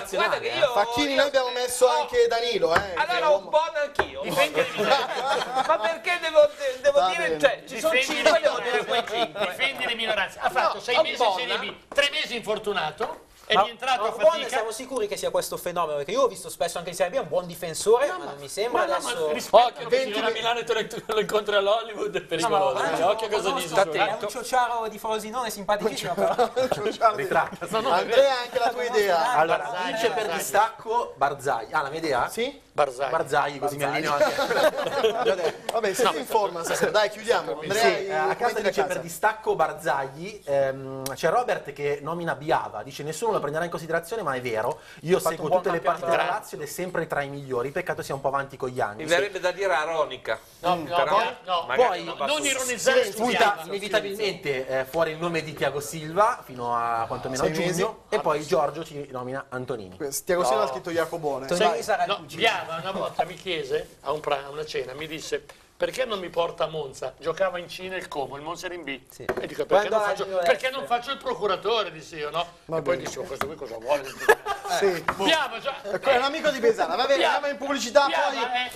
guarda che io... Facchini noi abbiamo messo anche Danilo, eh. Allora Ogbon anch'io, ma perché devo dire, cioè, ci sono cinque, io devo dire quei cinque. Difendi le minoranze, ha fatto sei mesi in Serie B, tre mesi infortunato. È rientrato a fatica. Siamo sicuri che sia questo fenomeno, perché io ho visto spesso anche in Serie B, è un buon difensore, no, ma non mi sembra ma adesso... No, ma occhio, venti... a Milano e lo incontri all'Hollywood è pericoloso. No, no, occhio no, cosa dici. È un ciociaro di Frosinone simpaticissimo, però. Ritratta. No, no, Andrea, anche la tua idea. Allora, vince per distacco Barzagli. Ah, la mia idea? Sì? Barzagli. Barzagli, così mi allineo anche. Vabbè, siete in forma stasera. Dai, chiudiamo. Andrea, a casa dice per distacco Barzagli. C'è Robert che nomina Biava, dice nessuno prenderà in considerazione, ma è vero, io seguo tutte le partite della Lazio ed è sempre tra i migliori, peccato sia un po' avanti con gli anni. Mi verrebbe da dire aronica, no, mm, no, però no, no, poi non, non ironizzare, punta inevitabilmente eh, fuori il nome di Thiago Silva fino a quantomeno a giugno e poi Giorgio ci nomina Antonini. Thiago Silva ha scritto Iacobone. Biava una volta mi chiese a una cena, mi disse perché non mi porta a Monza? Giocava in C nel Como, il Monza era in B. Sì. E dico, perché non, faccio, perché non faccio il procuratore, dissi io, no? Va e bene. Poi dicevo, questo qui cosa vuole? Sì. Eh. Biava, cioè, è eh. un amico di Besana, va bene, andiamo in pubblicità, Biava,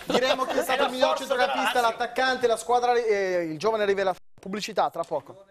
poi eh. diremo che è stato il miglior centrocampista, l'attaccante, la squadra, eh, il giovane rivela. Pubblicità, tra poco.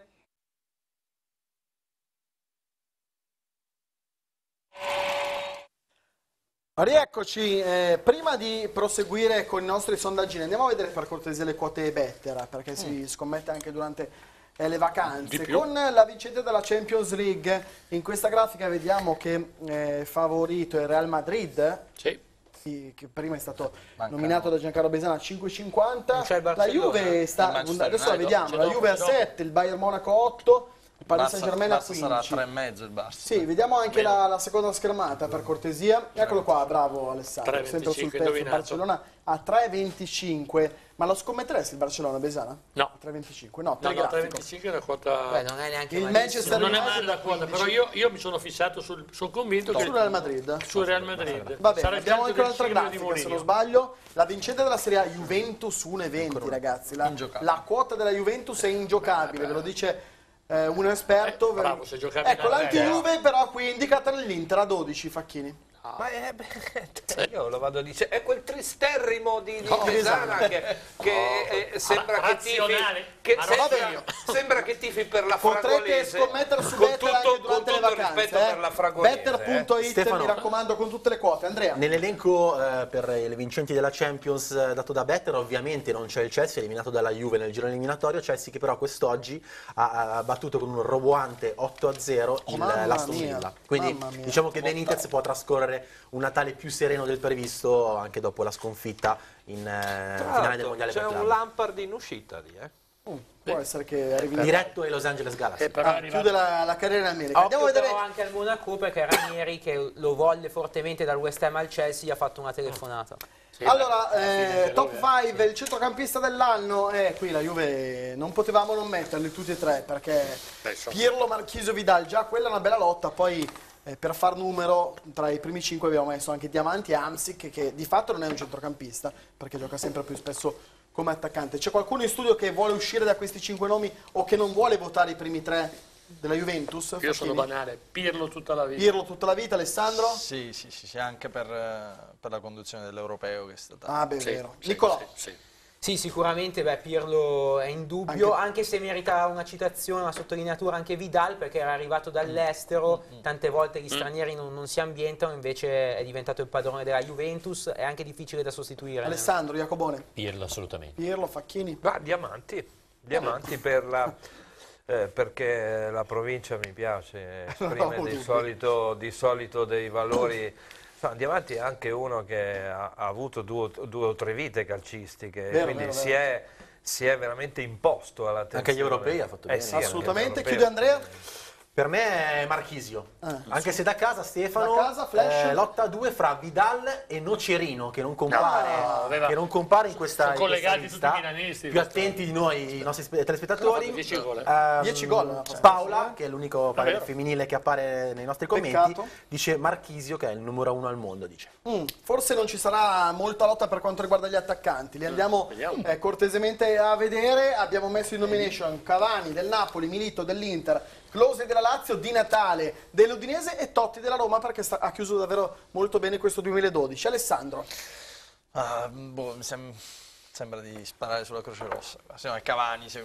Rieccoci, eh, prima di proseguire con i nostri sondaggi andiamo a vedere per cortesia le quote Bettera, perché mm. si scommette anche durante eh, le vacanze. Con la vincente della Champions League, in questa grafica vediamo che è eh, favorito il Real Madrid, sì. Sì, che prima è stato Mancano. nominato da Giancarlo Besana a cinque e cinquanta, la Juve sta, adesso la vediamo, la Juve a sette, il Bayern Monaco a otto, il Paris Saint-Germain a quindici. Sarà tre e mezzo il Barça. Sì, vediamo anche la, la seconda schermata per cortesia. Eccolo qua, bravo Alessandro. tre e venticinque, sempre sul pezzo il Barcellona a tre e venticinque. Ma lo scommetteresti il Barcellona, Besana? No. A tre e venticinque. No, no, no, tre e venticinque è una quota. Beh, non è neanche il Manchester non United. Non è male la quota, però io, io mi sono fissato sul sono convinto no. che sul Real Madrid. Sul Real Madrid. Va bene, abbiamo anche un'altra grafica, se non sbaglio, la vincente della Serie A Juventus uno e venti, ragazzi. La, la quota della Juventus è ingiocabile, ve lo dice Eh, un esperto, eh, bravo, se giocavi ecco l'anti-Juve, però qui indicata nell'Inter a dodici. Facchini, ah. ma è, beh, io lo vado a dire, è quel tristerrimo di, di no, Besana esatto. che, che oh. eh, sembra che tifi, che sembra, sembra che tifi per la Fragolese. Potrete scommettere su Better anche durante le vacanze. Better punto it, eh. mi raccomando, con tutte le quote. Andrea, nell'elenco eh, per le vincenti della Champions eh, dato da Better ovviamente non c'è il Chelsea, eliminato dalla Juve nel giro eliminatorio. Chelsea che però quest'oggi ha, ha battuto con un roboante otto a zero oh, l'Aston Villa, quindi diciamo che Benitez può trascorrere un Natale più sereno del previsto anche dopo la sconfitta in eh, finale del mondiale. C'è un Lampard in uscita lì, eh Mm, può essere che arrivi diretto ai Los Angeles Galaxy, ah, chiude la, la carriera in America. Andiamo a vedere anche al Monaco, perché Ranieri, che lo volle fortemente dal West Ham al Chelsea, gli ha fatto una telefonata. Sì, allora, eh, top cinque, il centrocampista dell'anno, eh, qui la Juve non potevamo non metterli tutti e tre, perché Pirlo, Marchisio, Vidal, già quella è una bella lotta. Poi eh, per far numero tra i primi cinque abbiamo messo anche Diamanti e Hamsik, che, che di fatto non è un centrocampista perché gioca sempre più spesso come attaccante. C'è qualcuno in studio che vuole uscire da questi cinque nomi o che non vuole votare i primi tre della Juventus? Io Facchini? sono banale, Pirlo tutta la vita. Pirlo tutta la vita, Alessandro? Sì, sì, sì, sì, anche per, per la conduzione dell'Europeo che è stata... Ah, beh, sì, vero. Sì, Nicolò? Sì, sì. Sì, sicuramente, beh, Pirlo è in dubbio, anche... anche se merita una citazione, una sottolineatura anche Vidal, perché era arrivato dall'estero, tante volte gli stranieri non, non si ambientano, invece è diventato il padrone della Juventus, è anche difficile da sostituire. Alessandro, Iacobone? Pirlo, assolutamente. Pirlo, Facchini? Ah, diamanti, diamanti per la... Eh, perché la provincia mi piace, esprime no, di, solito, di solito dei valori... Diamanti è anche uno che ha, ha avuto due, due o tre vite calcistiche, vero, quindi vero, si, vero. È, si è veramente imposto alla tensione. Anche gli europei ha fatto bene. Eh sì, assolutamente. Chiude Andrea. Per me è Marchisio, ah, anche se da casa Stefano, da casa, flash. Eh, lotta a due fra Vidal e Nocerino, che non compare, no, aveva, che non compare in questa, sono in collegati questa tutti i milanisti, più attenti di noi, i nostri telespettatori. dieci gol. Um, Paola, che è l'unico femminile che appare nei nostri commenti, peccato, dice Marchisio, che è il numero uno al mondo. Dice. Mm, forse non ci sarà molta lotta per quanto riguarda gli attaccanti, li andiamo mm. eh, cortesemente a vedere. Abbiamo messo in nomination Cavani del Napoli, Milito dell'Inter, Klose della Lazio, Di Natale dell'Udinese e Totti della Roma, perché sta, ha chiuso davvero molto bene questo duemiladodici. Alessandro? Ah, boh, mi sem sembra di sparare sulla Croce Rossa. Sembra Cavani, se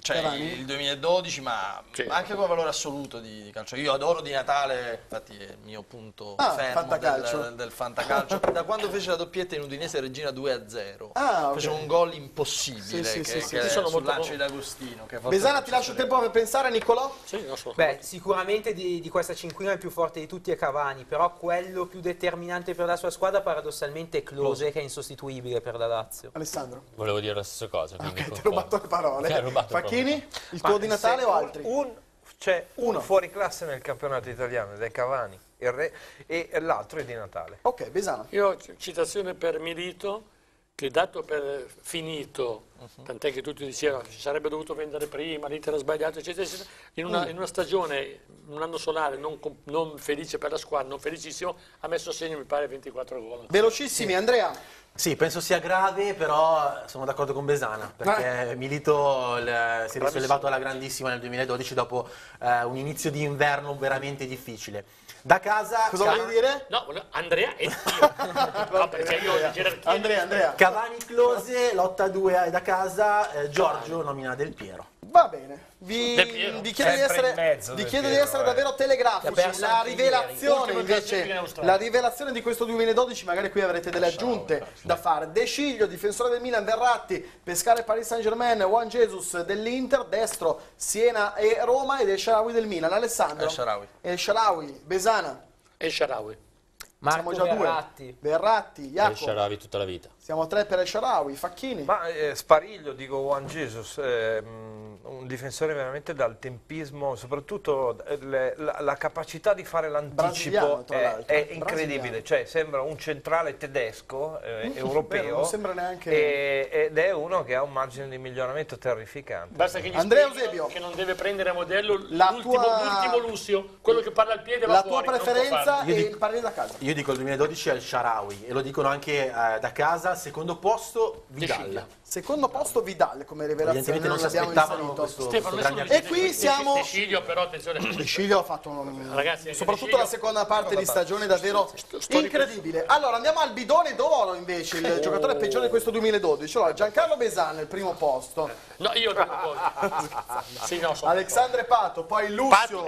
cioè Cavani, il duemiladodici, ma sì, anche come valore assoluto di, di calcio. Io adoro Di Natale, infatti è il mio punto ah, fermo fantacalcio. Del, del fantacalcio. Da quando fece la doppietta in Udinese Regina due a zero, ah, okay, fece un gol impossibile, sì, che, sì, sì, che sì, sono sul lancio di D'Agostino. Besana, ti lascio tempo per pensare, Nicolò? Sì, non so. Beh, sicuramente di, di questa cinquina il più forte di tutti è Cavani, però quello più determinante per la sua squadra paradossalmente è Klose, oh, che è insostituibile per la Lazio. Alessandro? Volevo dire la stessa cosa. Ah, okay, ti ho rubato le parole. Rubato Facchini, il tuo Ma Di Natale o altri? C'è un, un fuori classe nel campionato italiano ed è Cavani, il re, e l'altro è Di Natale. Ok, Besana. Io ho citazione per Milito, che dato per finito, uh-huh, tant'è che tutti dicevano che si sarebbe dovuto vendere prima, l'Inter ha sbagliato, eccetera, eccetera. In una, mm. in una stagione, un anno solare non, non felice per la squadra, non felicissimo, ha messo a segno mi pare ventiquattro gol. Velocissimi, sì. Andrea? Sì, penso sia grave, però sono d'accordo con Besana, perché Milito il, si è risollevato alla grandissima nel duemiladodici dopo eh, un inizio di inverno veramente difficile. Da casa... Cosa volevi dire? No, Andrea e io. No, perché io ho gerarchia. Andrea, Andrea. Cavani, Klose, lotta due da casa, eh, Giorgio nomina Del Piero. Va bene, vi, vi chiedo di essere, mezzo, vi chiedo Piero, di essere davvero telegrafici. La rivelazione, invece, la rivelazione di questo duemiladodici, magari qui avrete delle aggiunte da fare. De Sciglio, difensore del Milan, Verratti, Pescara e Paris Saint-Germain, Juan Jesus dell'Inter, destro Siena e Roma, ed El Shaarawy del Milan. Alessandro? El Shaarawy. El Shaarawy. Besana? El Shaarawy. Marco, siamo già Verratti. due, Verratti, Jacopo. El Shaarawy tutta la vita. Siamo a tre per El Shaarawy. Facchini? Ma eh, Spariglio, dico Juan Jesus, eh, un difensore veramente dal tempismo, soprattutto le, la, la capacità di fare l'anticipo è, è incredibile, cioè sembra un centrale tedesco, eh, mm, europeo, vero, non sembra neanche... e, ed è uno che ha un margine di miglioramento terrificante. Basta che gli Andrea Eusebio, che non deve prendere a modello l'ultimo tua... Lucio, quello che parla al piede, la tua fuori, preferenza e dico, parli da casa. Io dico il duemiladodici è El Shaarawy, e lo dicono anche eh, da casa. Secondo posto Vidal, secondo posto Vidal come rivelazione, non, non l'abbiamo inserito. Questo, Stefano, questo e qui siamo De Sciglio, però attenzione, De Sciglio ha fatto un... Ragazzi, soprattutto la seconda parte di stagione davvero sto, sto, incredibile. Allora andiamo al bidone d'oro invece, il oh. giocatore peggiore di questo duemiladodici. Allora Giancarlo Besana il primo posto, no io non sì, no, Alexandre Pato, poi Lucio, Pato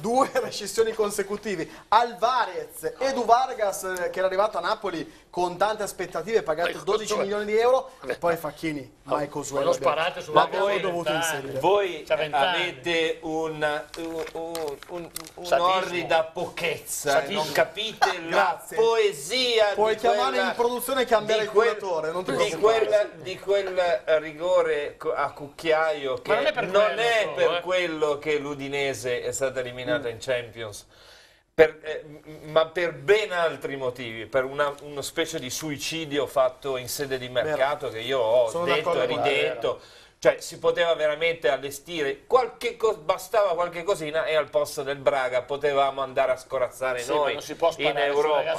due rescissioni consecutive, Alvarez, Edu Vargas che era arrivato a Napoli con tante aspettative, pagato Dai, dodici milioni di euro, e poi Facchini, Michael Suero, lo sparate sulla dovuto inserire. Voi avete un, un, un, un, un'orrida pochezza, Sadismo. non capite la poesia. Puoi di chiamare quella, in produzione e cambiare il curatore, non ti di, quella, di quel rigore a cucchiaio che non è per, non quello, è solo, per eh. quello che l'Udinese è stata eliminata mm. in Champions. Per, eh, ma per ben altri motivi, per una, una specie di suicidio fatto in sede di mercato, vero, che io ho Sono detto e ridetto. Cioè si poteva veramente allestire, qualche bastava qualche cosina e al posto del Braga potevamo andare a scorazzare sì, noi in Europa.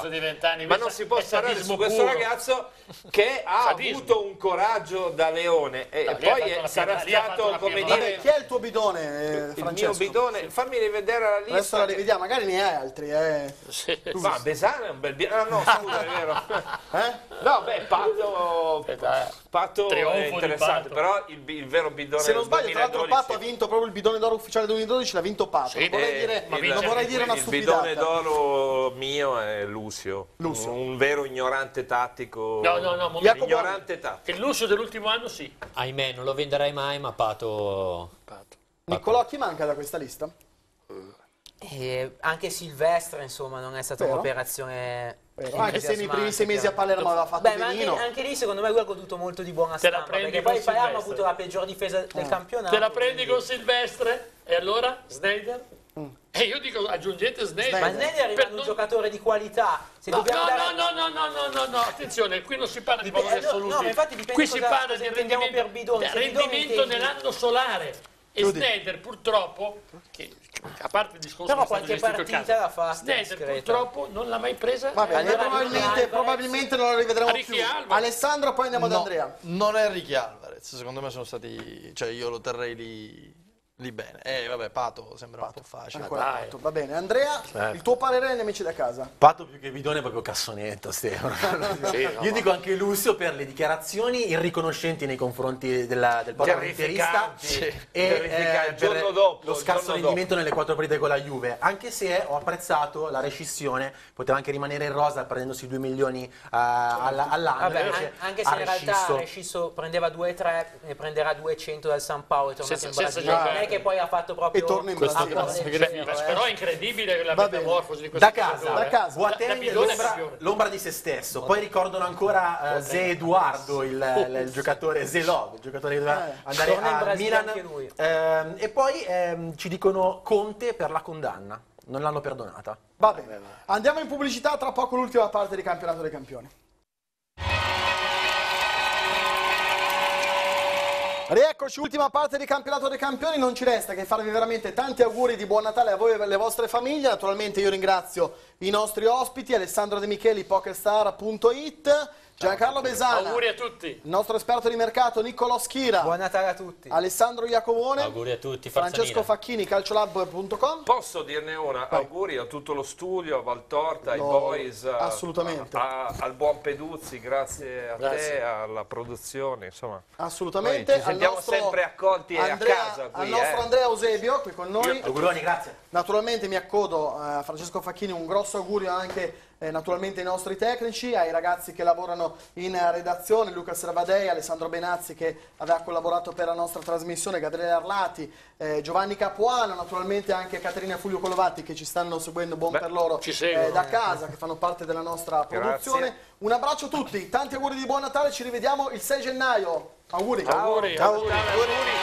Ma non si può sparare su questo ragazzo che ha sadismo. avuto un coraggio da leone e da, poi è, sarà stato come dire... Vabbè, chi è il tuo bidone, eh, Francesco? Il mio bidone? Sì. Fammi rivedere la lista. Adesso la rivediamo, magari ne hai altri. Eh. Sì. Ma Besana è un bel bidone. No, no, scusa, è vero. Eh? No, beh, Pato, Pato è interessante, però il il vero bidone. Se non sbaglio, duemiladodici. Tra l'altro Pato ha vinto proprio il bidone d'oro ufficiale duemiladodici, l'ha vinto Pato. Sì, vorrei eh, dire, ma non vorrei dire una stupidata. Il bidone d'oro mio è Lucio, Lucio, un vero ignorante tattico. No, no, no, ignorante tattico. Il Lucio dell'ultimo anno sì. Ahimè, non lo venderai mai, ma Pato... Pato. Nicolò, chi manca da questa lista? Eh, anche Silvestre, insomma, non è stata un'operazione... Anche se nei primi sei mesi a Palermo aveva fatto beh, benino. Anche, anche lì secondo me lui ha goduto molto di buona stampa, perché poi Palermo ha avuto la peggior difesa del eh. campionato. Te la prendi con Silvestre e allora Sneijder? Mm. E io dico aggiungete Sneijder. Ma Sneijder è un non... giocatore di qualità. Se no, no, dare... no, no, no, no, no, no, attenzione, qui non si parla di valori eh, assoluti. No, infatti dipende qui cosa, si parla di rendimento, per bidone, di rendimento nell'anno solare. E Sneijder purtroppo, che, a parte il discorso però qualche partita la fa, Sneijder purtroppo non l'ha mai presa. Vabbè, allora, probabilmente, probabilmente non la rivedremo più. Alvarez. Alessandro, poi andiamo no, ad Andrea. Non è Ricky Alvarez, secondo me sono stati, cioè io lo terrei lì, lì bene. Eh vabbè, Pato sembra Pato. un po' facile. Pato. Va bene, Andrea, certo. il tuo parere agli amici da casa? Pato più che bidone è proprio cassonetto, Stefano. sì, io no, dico no. anche Lucio per le dichiarazioni irriconoscenti nei confronti della, del porto interista sì. e eh, il giorno per dopo, lo scarso rendimento dopo. nelle quattro partite con la Juve. Anche se ho apprezzato la rescissione, poteva anche rimanere in rosa prendendosi due milioni uh, all'anno. An anche se in realtà rescisso prendeva due tre e prenderà duecento dal San Paolo e tornato in Brasile. Che poi ha fatto proprio e torna in Brasile. Eh. Però è incredibile la metamorfosi di questo da casa, da casa. Boateng l'ombra di se stesso. Poi ricordano ancora uh, Zé Eduardo, il, il, il giocatore Zé Love, il giocatore che doveva eh. andare torna a Milan. Ehm, e poi ehm, ci dicono Conte per la condanna, non l'hanno perdonata. Va bene. Andiamo in pubblicità, tra poco l'ultima parte di Campionato dei Campioni. Rieccoci, ultima parte di Campionato dei Campioni, non ci resta che farvi veramente tanti auguri di buon Natale a voi e alle vostre famiglie. Naturalmente io ringrazio i nostri ospiti, Alessandro De Micheli, poker star punto it, Giancarlo Besana, auguri a tutti. Il nostro esperto di mercato Nicolò Schira, buon Natale a tutti. Alessandro Iacobone, auguri a tutti. Francesco Facchini, calciolab punto com. Posso dirne una? Vai. Auguri a tutto lo studio, a Valtorta, no, ai boys, assolutamente. A, a, al buon Peduzzi, grazie a grazie. te, alla produzione, insomma. Assolutamente. Noi ci sentiamo sempre accolti Andrea, a casa qui, al nostro eh. Andrea Eusebio qui con noi. Auguroni, grazie. Naturalmente mi accodo a Francesco Facchini, un grosso augurio anche Eh, naturalmente ai nostri tecnici, ai ragazzi che lavorano in redazione, Luca Servadei, Alessandro Benazzi che aveva collaborato per la nostra trasmissione, Gabriele Arlati, eh, Giovanni Capuano, naturalmente anche Caterina e Fulvio Colovati che ci stanno seguendo, buon Beh, per loro, eh, da casa, che fanno parte della nostra produzione. Grazie. Un abbraccio a tutti, tanti auguri di buon Natale, ci rivediamo il sei gennaio. Auguri! Auguri! Auguri. Auguri.